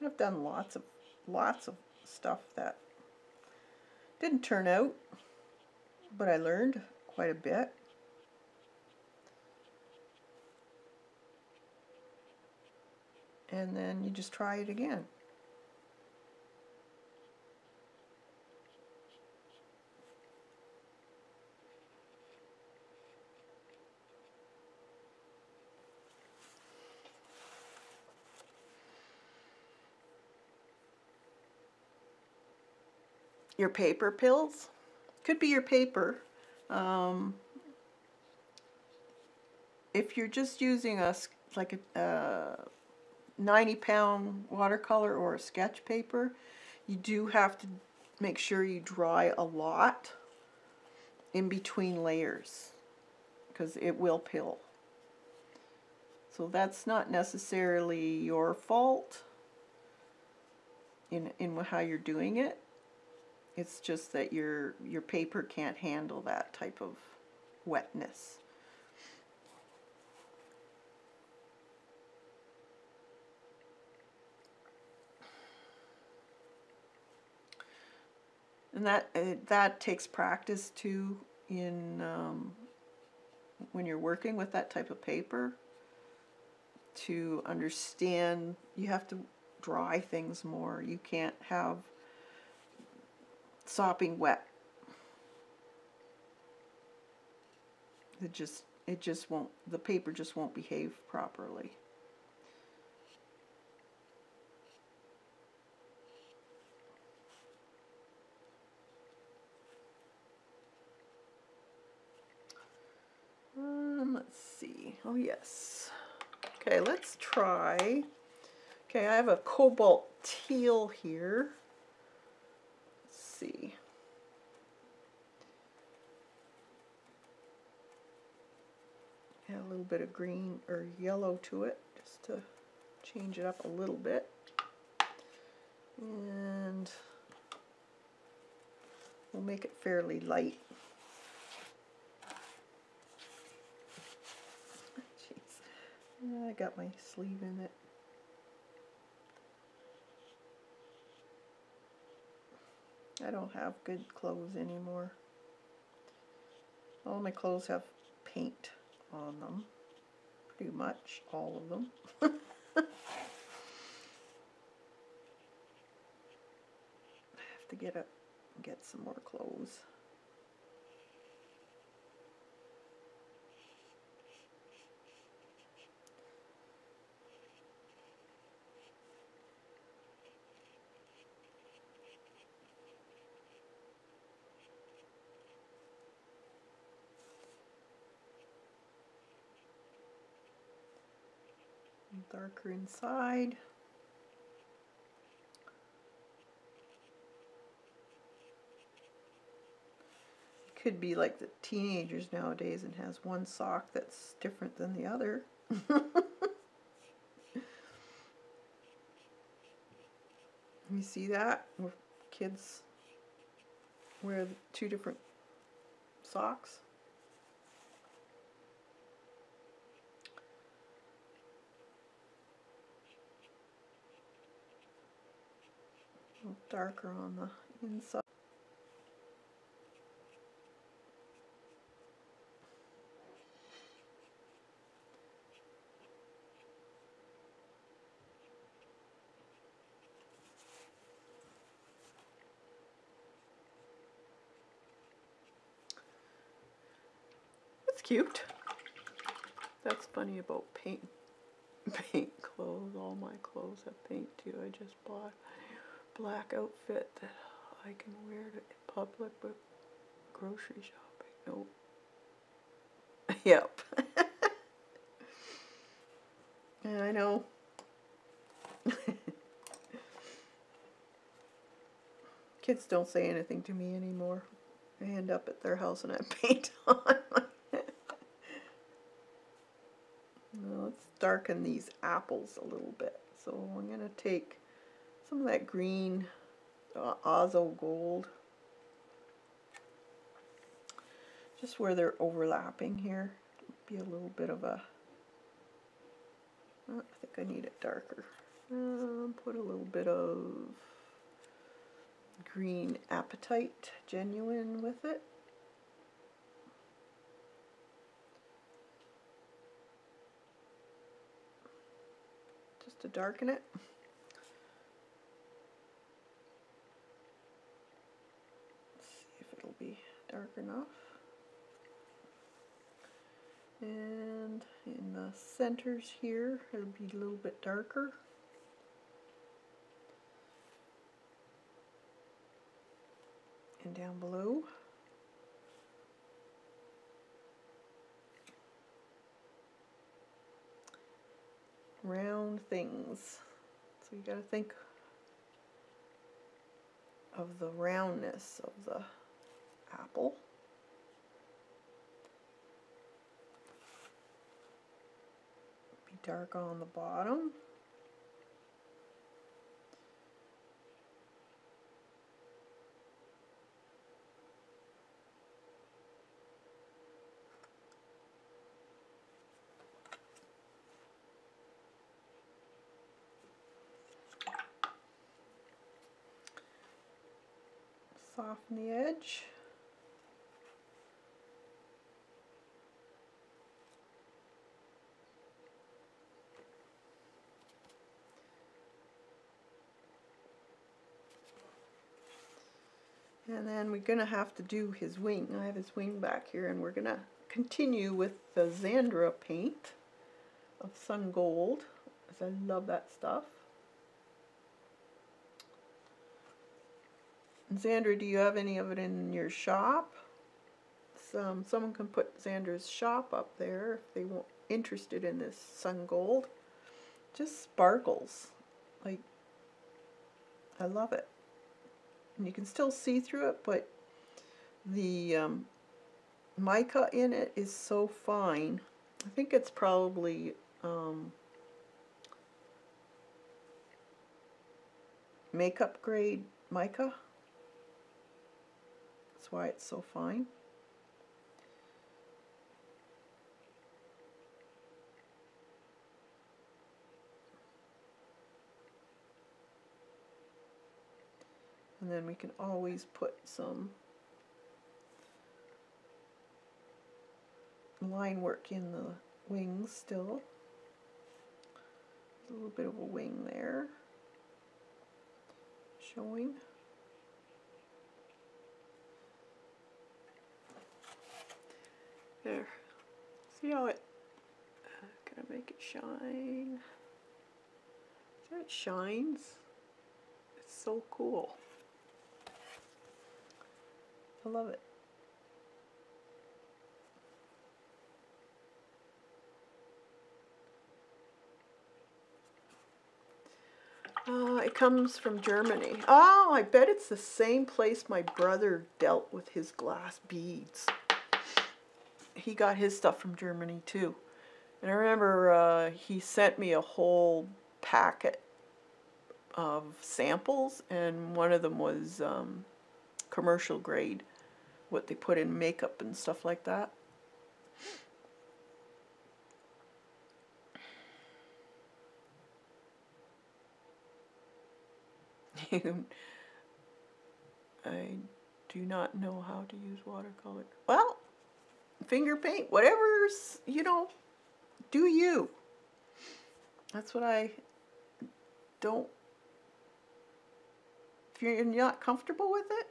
I've done lots of stuff that didn't turn out, but I learned quite a bit. And then you just try it again. Your paper pills? Could be your paper. If you're just using a 90-pound watercolor or a sketch paper, you do have to make sure you dry a lot in between layers because it will pill. So that's not necessarily your fault in how you're doing it. It's just that your paper can't handle that type of wetness. And that takes practice too in when you're working with that type of paper, to understand you have to dry things more. You can't have sopping wet. It just won't, the paper just won't behave properly. Let's see. Oh yes. Okay, let's try. Okay, I have a cobalt teal here. Let's see. Add a little bit of green or yellow to it just to change it up a little bit. And we'll make it fairly light. I got my sleeve in it. I don't have good clothes anymore. All my clothes have paint on them. Pretty much all of them. I have to get up and get some more clothes. Darker inside. It could be like the teenagers nowadays and has one sock that's different than the other. You see that? Kids wear two different socks. Darker on the inside. It's cute. That's funny about paint. Paint clothes. All my clothes have paint too. I just bought black outfit that I can wear to public with grocery shopping. Nope. Yep. Yeah, I know. Kids don't say anything to me anymore. I end up at their house and I have paint on. Well, let's darken these apples a little bit. So I'm going to take some of that green Ozo gold, just where they're overlapping here, be a little bit of a, oh, I think I need it darker. Put a little bit of green Appetite Genuine with it. Just to darken it. Dark enough. And in the centers here, it'll be a little bit darker. And down below. Round things. So you gotta think of the roundness of the apple. Be dark on the bottom. soften the edge. And then we're going to have to do his wing. I have his wing back here, and we're going to continue with the Xandra paint of Sun Gold, because I love that stuff. Xandra, do you have any of it in your shop? Someone can put Xandra's shop up there if they weren't interested in this Sun Gold. Just sparkles. Like, I love it. And you can still see through it, but the mica in it is so fine. I think it's probably makeup grade mica. That's why it's so fine. And then we can always put some line work in the wings still. A little bit of a wing there showing. There. See how it, gonna make it shine. See how it shines? It's so cool. I love it. It comes from Germany. Oh, I bet it's the same place my brother dealt with his glass beads. He got his stuff from Germany too. And I remember he sent me a whole packet of samples, and one of them was commercial grade, what they put in makeup and stuff like that. I do not know how to use watercolor. Well, finger paint, whatever's, you know, do you. That's what I don't, if you're not comfortable with it.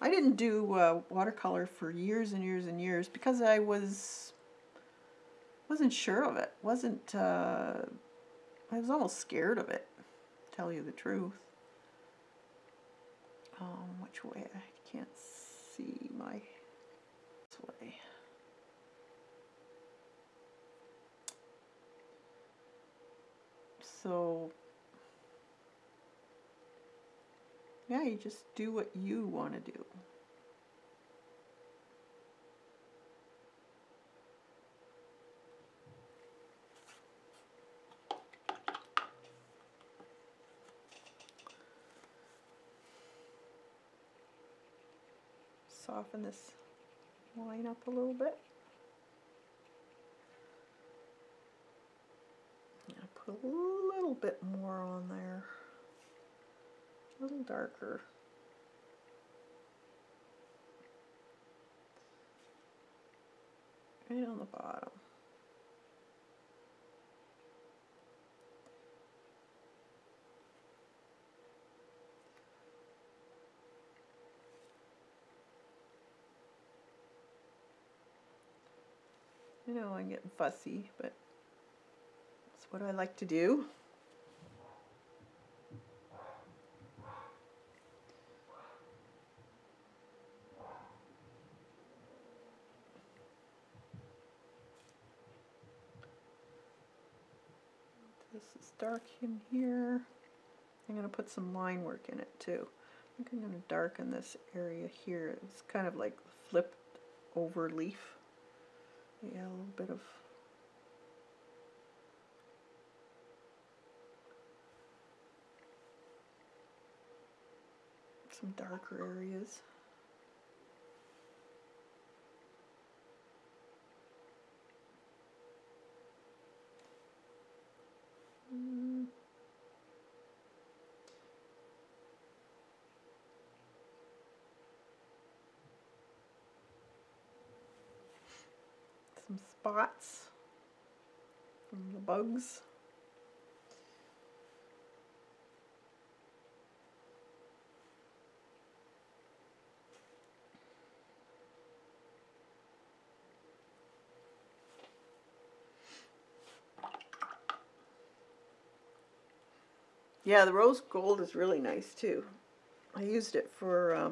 I didn't do watercolor for years and years and years because I wasn't sure of it. I was almost scared of it, to tell you the truth. Which way? I can't see my... This way. So... Yeah, you just do what you want to do. Soften this line up a little bit. Yeah, put a little bit more on there. A little darker. Right on the bottom. I know I'm getting fussy, but that's what I like to do. Dark in here. I'm going to put some line work in it too. I think I'm going to darken this area here. It's kind of like flipped over leaf. Yeah, a little bit of some darker areas. some spots from the bugs. Yeah, the rose gold is really nice too. I used it for, I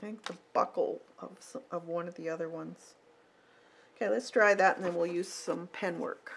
think, the buckle of one of the other ones. Okay, let's dry that and then we'll use some pen work.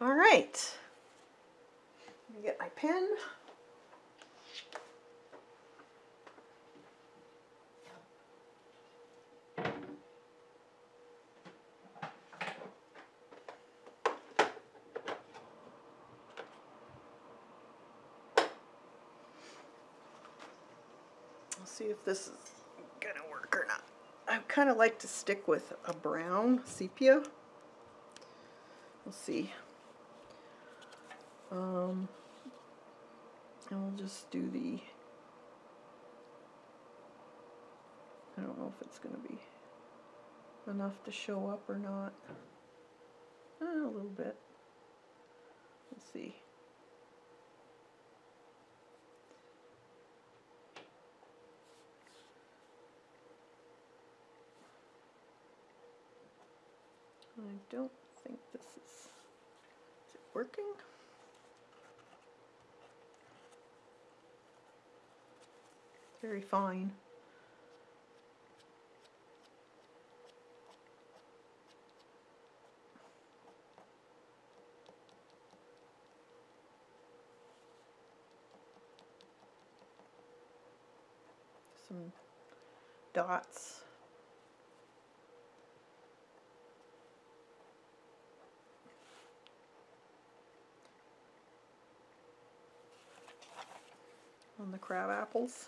Alright, let me get my pen. I'll see if this is going to work or not. I kind of like to stick with a brown sepia. We'll see. And we'll just do the, I don't know if it's going to be enough to show up or not. A little bit. Let's see. I don't think this is it working? Very fine. Some dots. On the crab apples.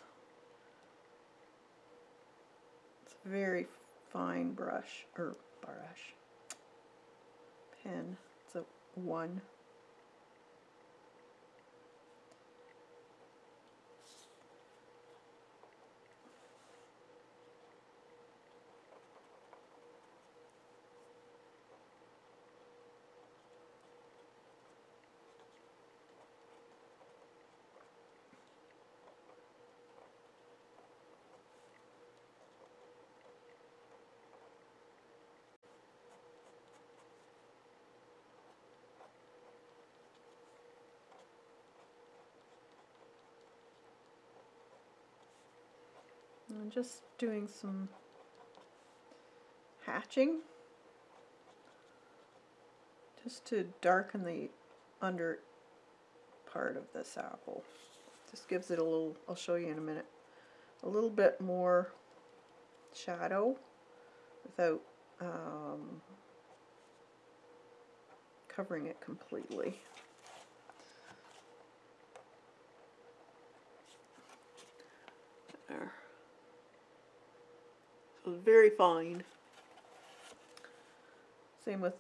Very fine brush, or pen. It's a one. I'm just doing some hatching just to darken the under part of this apple. Just gives it a little, I'll show you in a minute, a little bit more shadow without covering it completely. There. Very fine. Same with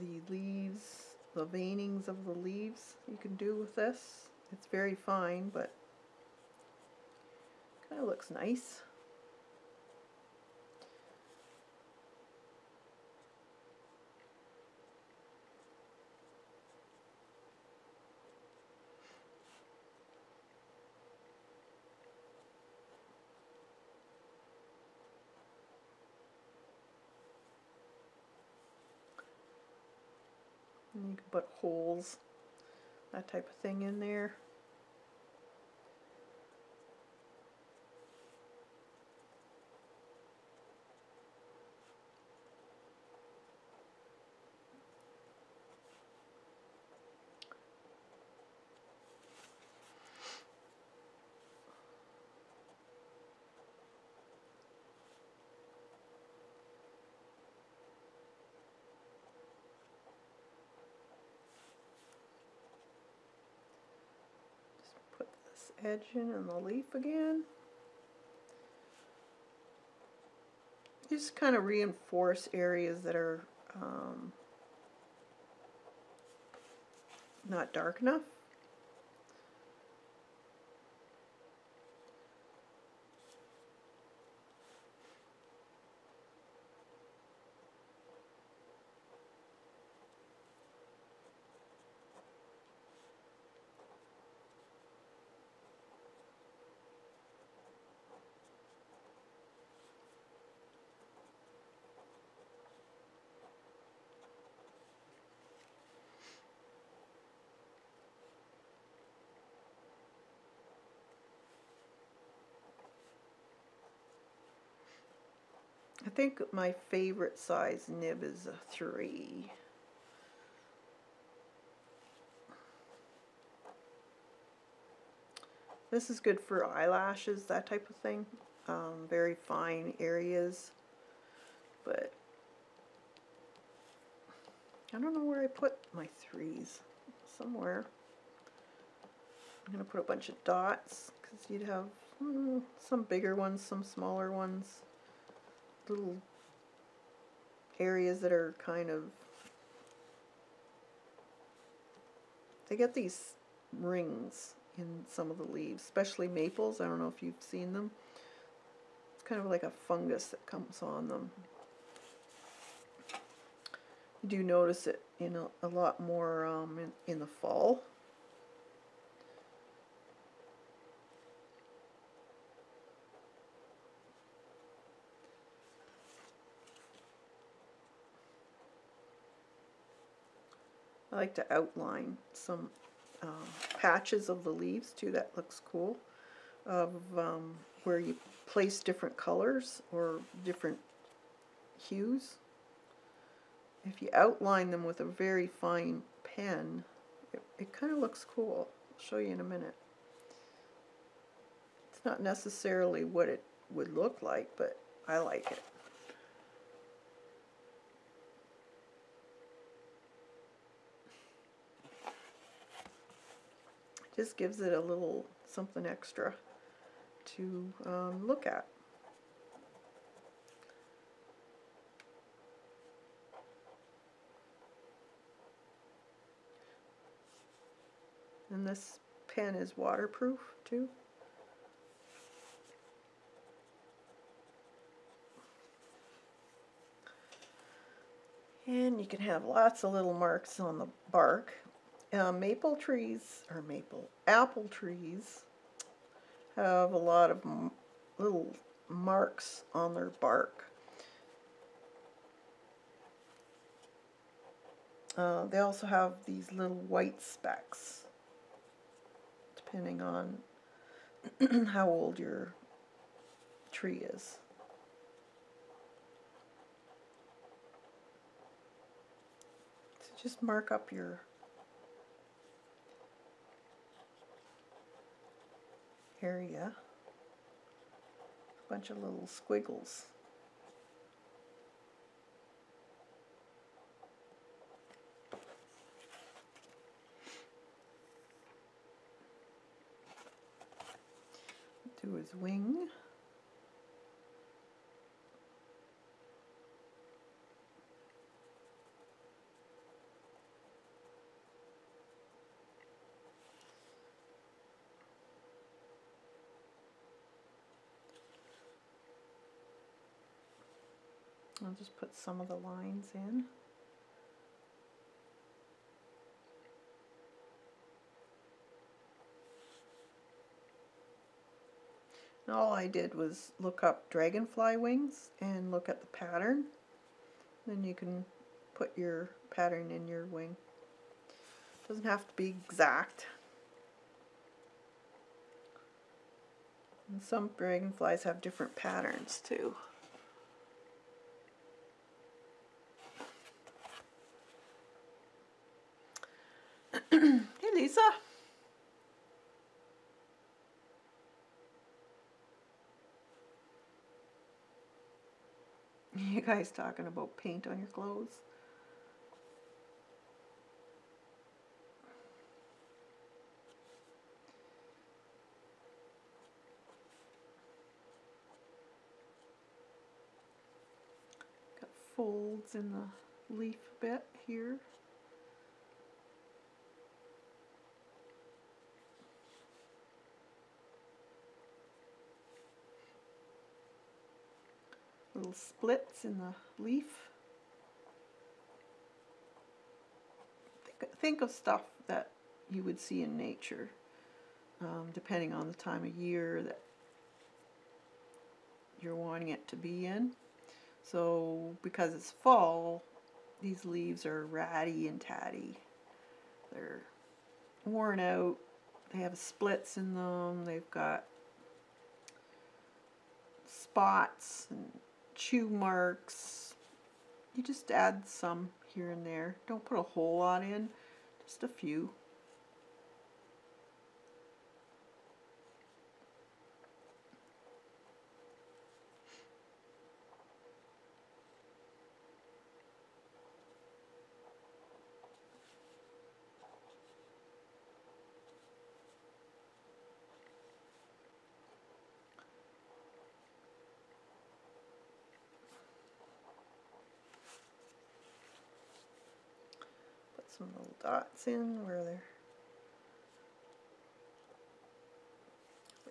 the leaves, the veinings of the leaves you can do with this. It's very fine, but kind of looks nice. and you can put holes, that type of thing in there. Edge in and the leaf again. Just kind of reinforce areas that are not dark enough. I think my favorite size nib is a 3. This is good for eyelashes, that type of thing. Very fine areas. But I don't know where I put my 3s. Somewhere. I'm going to put a bunch of dots because you'd have some bigger ones, some smaller ones. Little areas that are kind of, they get these rings in some of the leaves, especially maples. I don't know if you've seen them. It's kind of like a fungus that comes on them. You do notice it in a lot more in the fall. I like to outline some patches of the leaves too. That looks cool. Of where you place different colors or different hues. If you outline them with a very fine pen, it kind of looks cool. I'll show you in a minute. It's not necessarily what it would look like, but I like it. Just gives it a little something extra to look at. And this pen is waterproof too. And you can have lots of little marks on the bark. Maple trees, or apple trees have a lot of little marks on their bark. They also have these little white specks, depending on how old your tree is. So just mark up your area, a bunch of little squiggles. Do his wing. I'll just put some of the lines in. And all I did was look up dragonfly wings and look at the pattern. Then you can put your pattern in your wing. Doesn't have to be exact. And some dragonflies have different patterns too. Hey Lisa. You guys talking about paint on your clothes? Got folds in the leaf a bit here. Little splits in the leaf. Think of stuff that you would see in nature, depending on the time of year that you're wanting it to be in. So because it's fall, these leaves are ratty and tatty. They're worn out. They have splits in them. They've got spots and chew marks. You just add some here and there. Don't put a whole lot in, just a few. Some little dots in where they're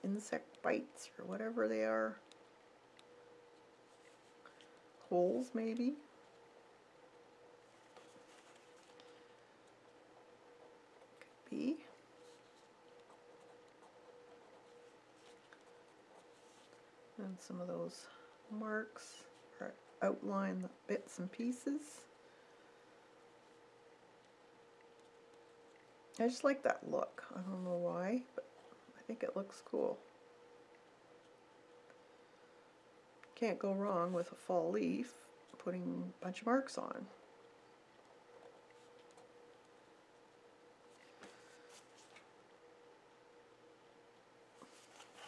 insect bites or whatever they are. Holes maybe. Could be. And some of those marks or outline the bits and pieces. I just like that look. I don't know why, but I think it looks cool. Can't go wrong with a fall leaf putting a bunch of marks on.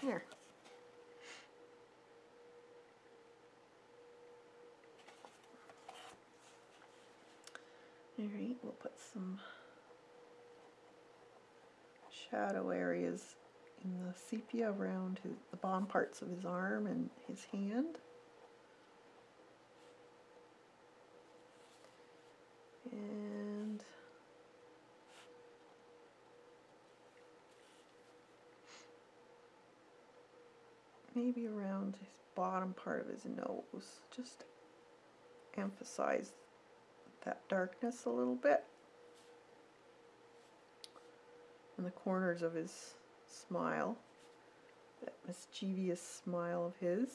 There. All right, we'll put some shadow areas in the sepia around the bottom parts of his arm and his hand. And maybe around his bottom part of his nose. Just emphasize that darkness a little bit. And the corners of his smile, that mischievous smile of his.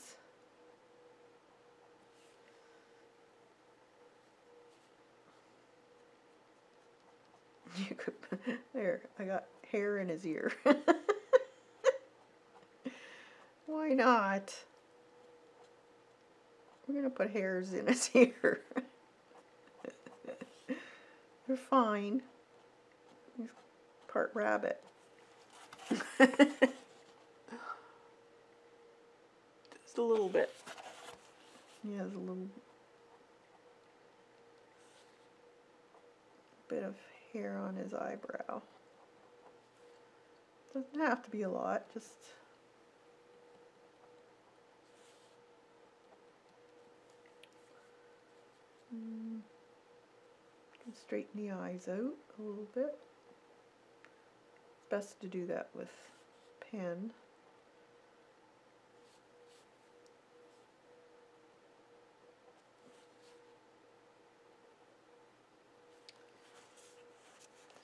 You could, there, I got hair in his ear. Why not? We're gonna put hairs in his ear. They're fine. Part rabbit. Just a little bit. Yeah, there's a little bit of hair on his eyebrow. Doesn't have to be a lot, just can straighten the eyes out a little bit. Best to do that with pen.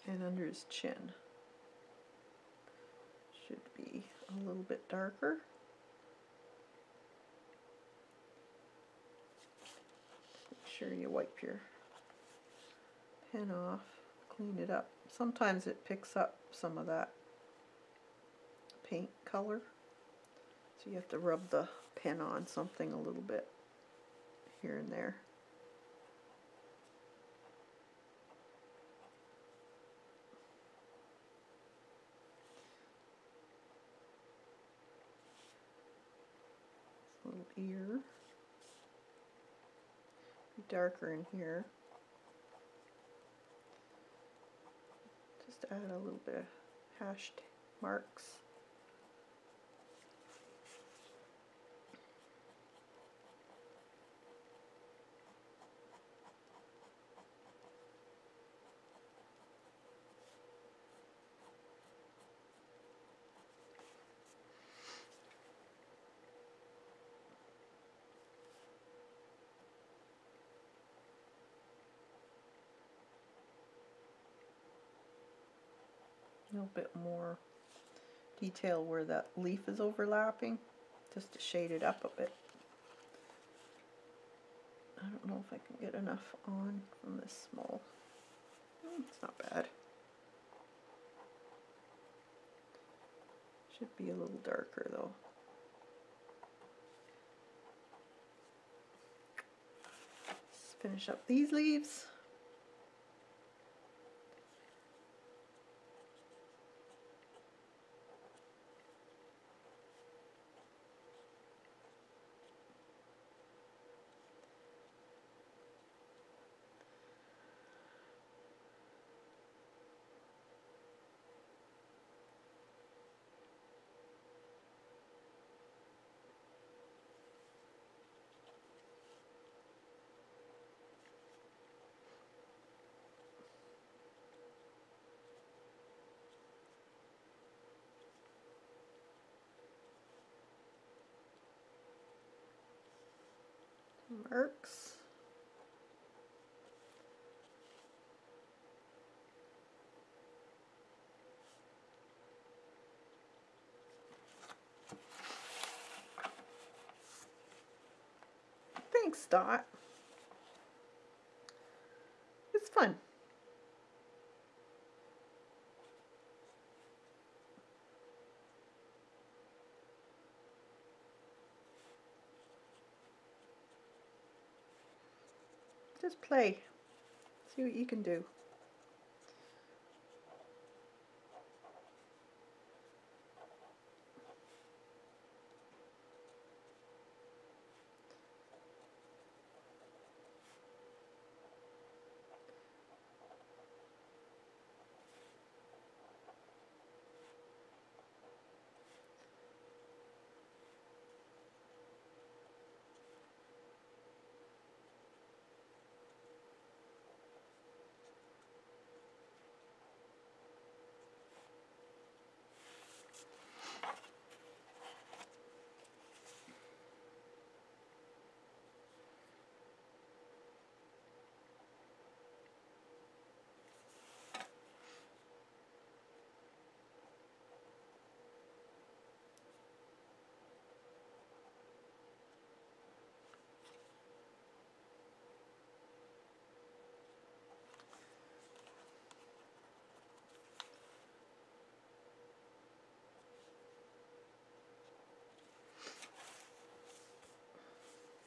And under his chin should be a little bit darker. Make sure you wipe your pen off clean it up. Sometimes it picks up some of that paint color, so you have to rub the pen on something a little bit here and there. This little ear, darker in here. Just add a little bit of hashed marks. A little bit more detail where that leaf is overlapping, just to shade it up a bit. I don't know if I can get enough on from this small. It's not bad. Should be a little darker though. Let's finish up these leaves. Marks. Thanks, Dot. It's fun. Just play. See what you can do.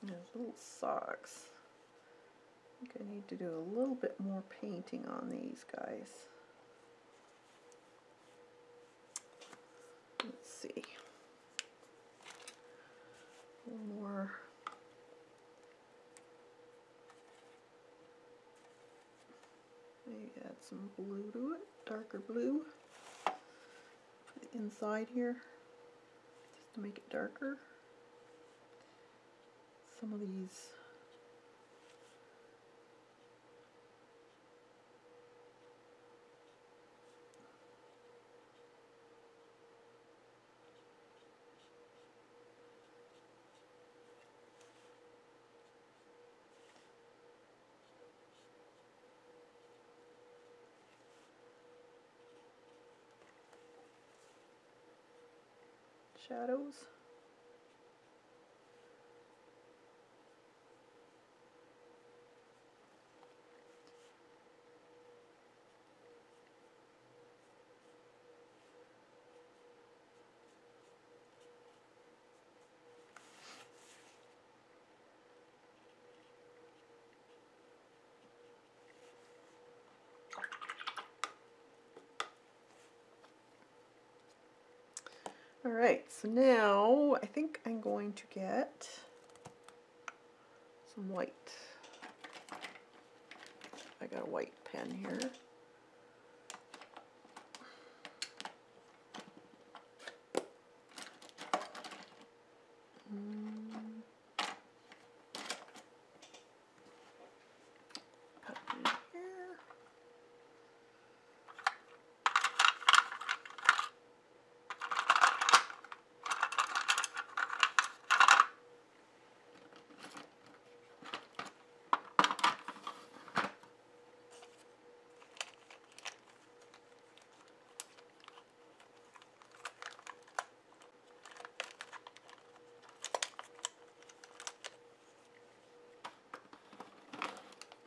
There's little socks. I think I need to do a little bit more painting on these guys. Let's see. A little more. Maybe add some blue to it, darker blue. Put it inside here just to make it darker. Some of these shadows. All right, so now I think I'm going to get some white. I got a white pen here.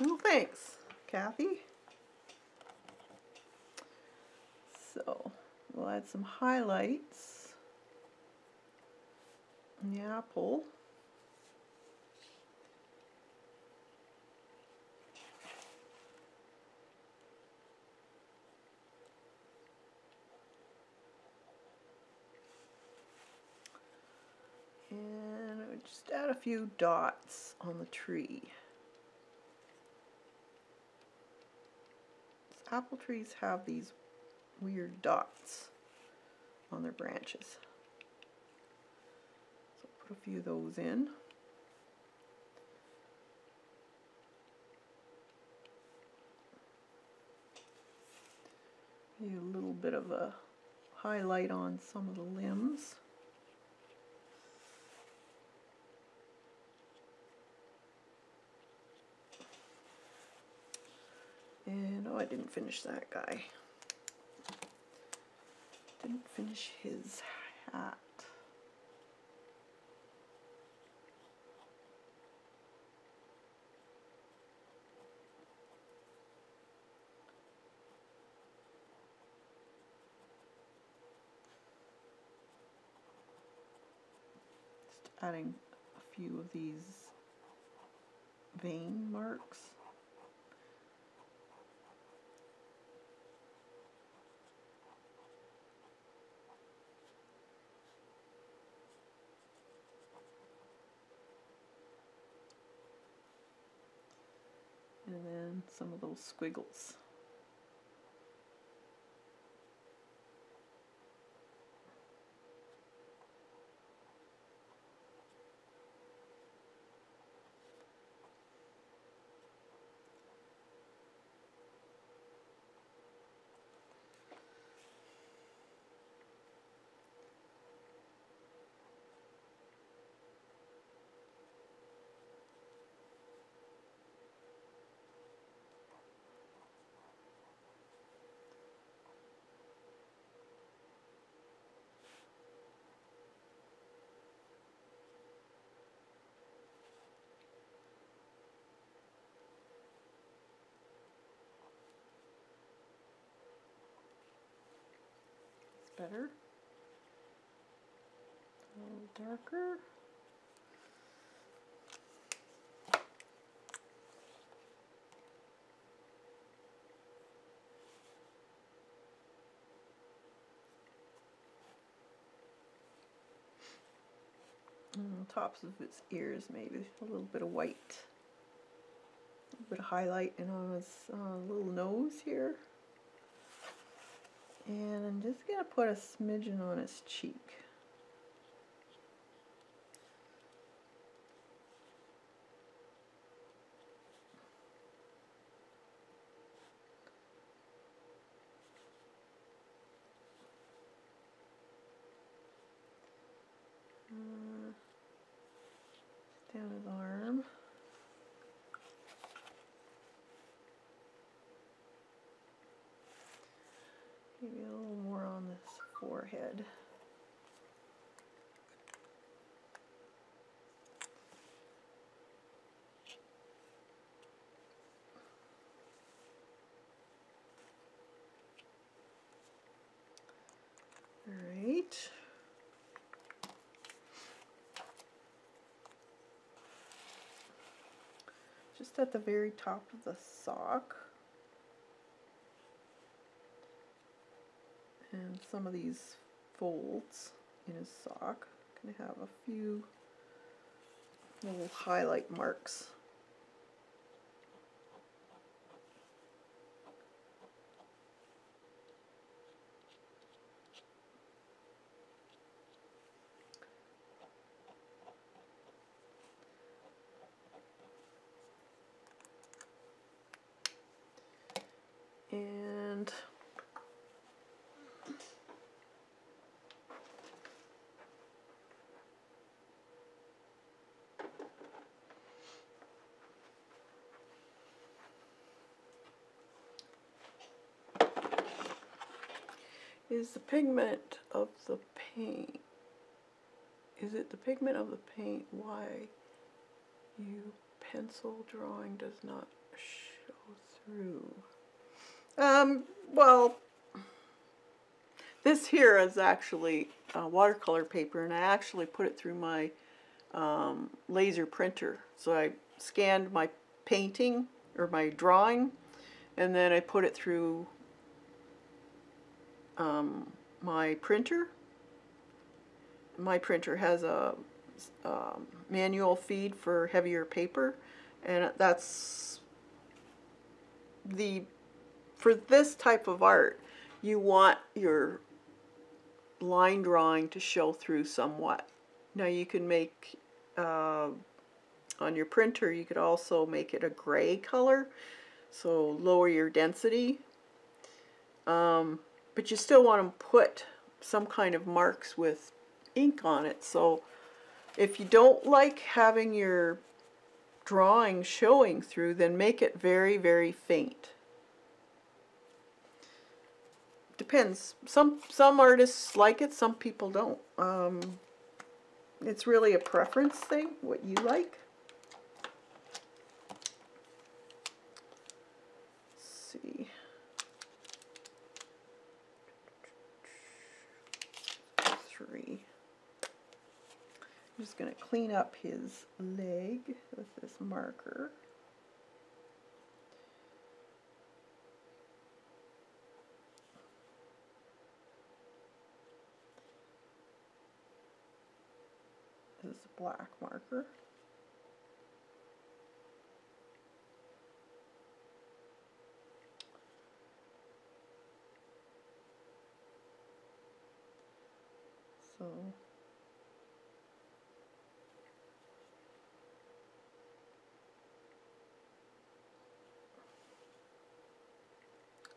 Well, thanks, Kathy. So we'll add some highlights in the apple. And I would just add a few dots on the tree. Apple trees have these weird dots on their branches. So put a few of those in. Maybe a little bit of a highlight on some of the limbs. And oh, I didn't finish that guy. Didn't finish his hat. Just adding a few of these vein marks. And then some of those squiggles. Better, a little darker. And the tops of its ears, maybe a little bit of white, a little bit of highlight, and on his little nose here. And I'm just going to put a smidgen on his cheek. Down his arm. Maybe a little more on this forehead. All right. Just at the very top of the sock. And some of these folds. in his sock. I'm going to have a few little highlight marks. And is the pigment of the paint, is it the pigment of the paint why you pencil drawing does not show through? Well, this here is actually watercolor paper, and I actually put it through my laser printer. So I scanned my painting or my drawing, and then I put it through my printer. My printer has a manual feed for heavier paper, and that's the for this type of art, you want your line drawing to show through somewhat. Now you can make, on your printer, you could also make it a gray color, so lower your density. But you still want to put some kind of marks with ink on it. So if you don't like having your drawing showing through, then make it very, very faint. Depends. Some artists like it, some people don't. It's really a preference thing, what you like. Let's see. Three. I'm just going to clean up his leg with this marker. This is a black marker. So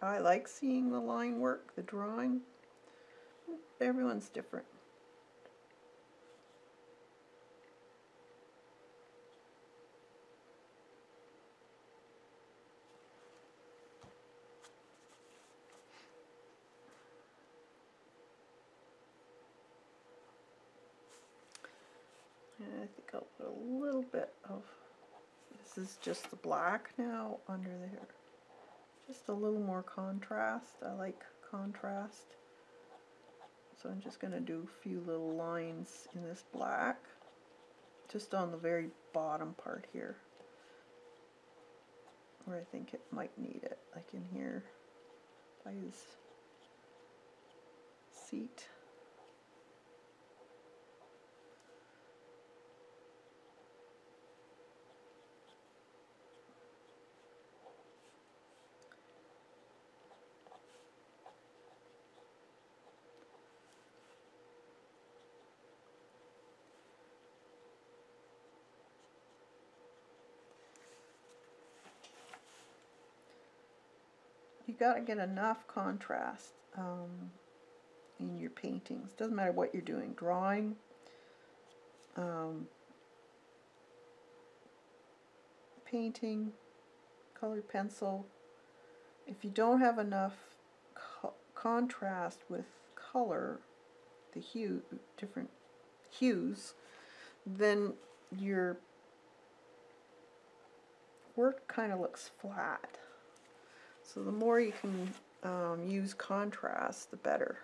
I like seeing the line work, the drawing. Everyone's different. I think I'll put a little bit of, this is just the black now under there. Just a little more contrast. I like contrast. So I'm just going to do a few little lines in this black. Just on the very bottom part here. Where I think it might need it. Like in here by his seat. You've got to get enough contrast in your paintings. Doesn't matter what you're doing, drawing, painting, colored pencil. If you don't have enough contrast with color, the hue, different hues, then your work kind of looks flat. So the more you can use contrast, the better.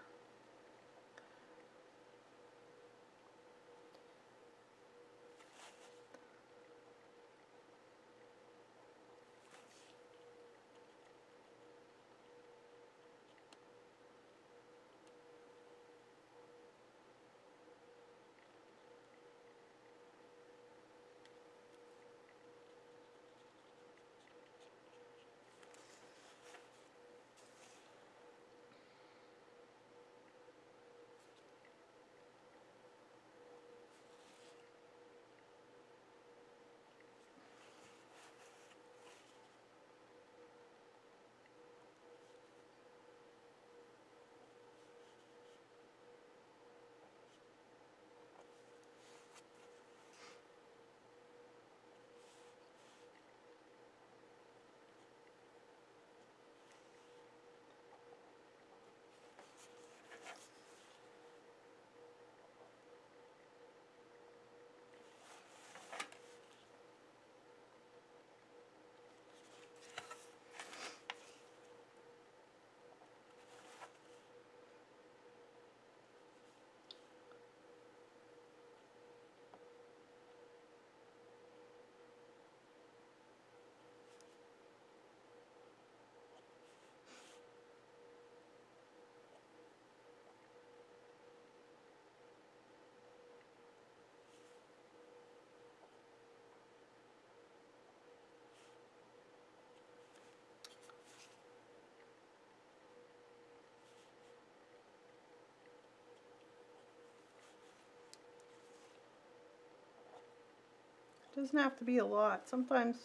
Doesn't have to be a lot. Sometimes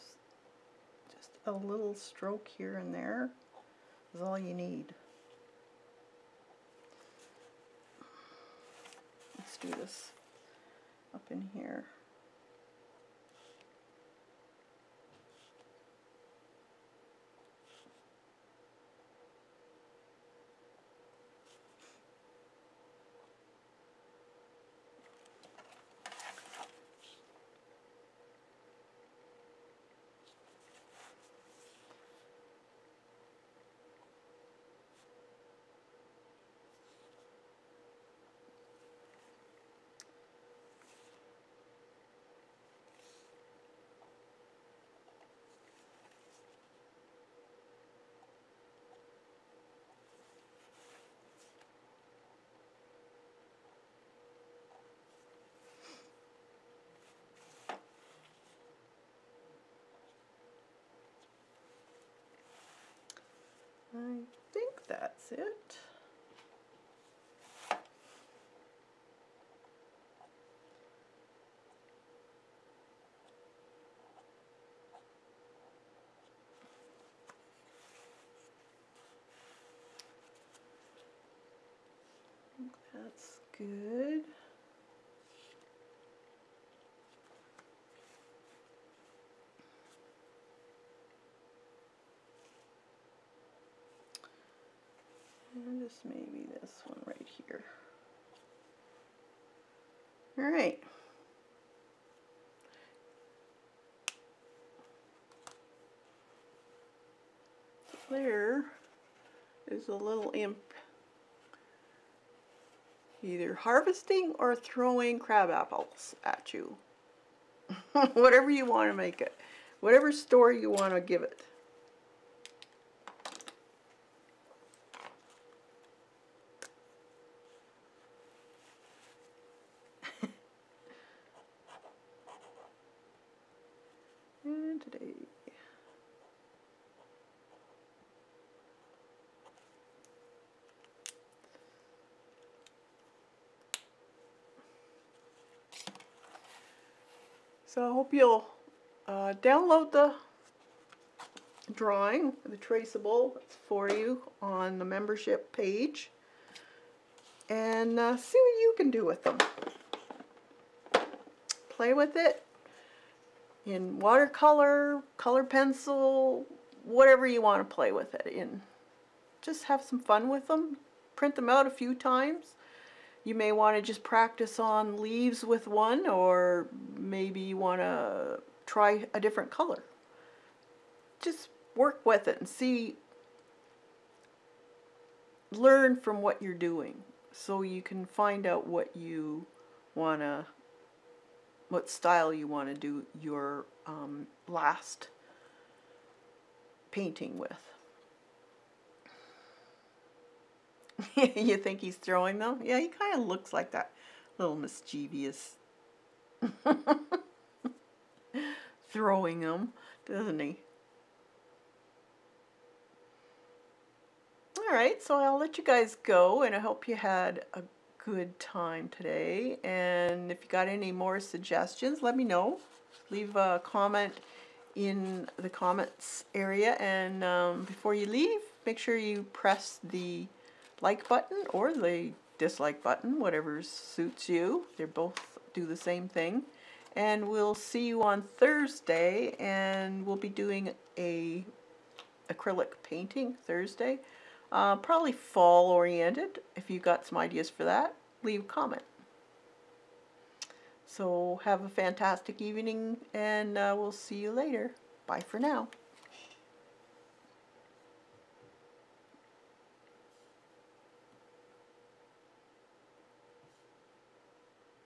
just a little stroke here and there is all you need. Let's do this up in here. I think that's it. I think that's good. Just maybe this one right here. All right. So there is a little imp either harvesting or throwing crab apples at you. Whatever you want to make it. Whatever story you want to give it. So I hope you'll download the drawing, the traceable for you on the membership page, and see what you can do with them. Play with it in watercolor, color pencil, whatever you want to play with it in. Just have some fun with them. Print them out a few times. You may want to just practice on leaves with one, or maybe you want to try a different color. Just work with it and see, learn from what you're doing so you can find out what you want to, what style you want to do your last painting with. You think he's throwing them? Yeah, he kind of looks like that little mischievous throwing them, doesn't he? All right, so I'll let you guys go, and I hope you had a good time today. And if you got any more suggestions, let me know. Leave a comment in the comments area, and before you leave, make sure you press the like button or the dislike button, whatever suits you. They both do the same thing. And we'll see you on Thursday, and we'll be doing a acrylic painting Thursday. Probably fall oriented. If you got some ideas for that, leave a comment. So have a fantastic evening, and we'll see you later. Bye for now.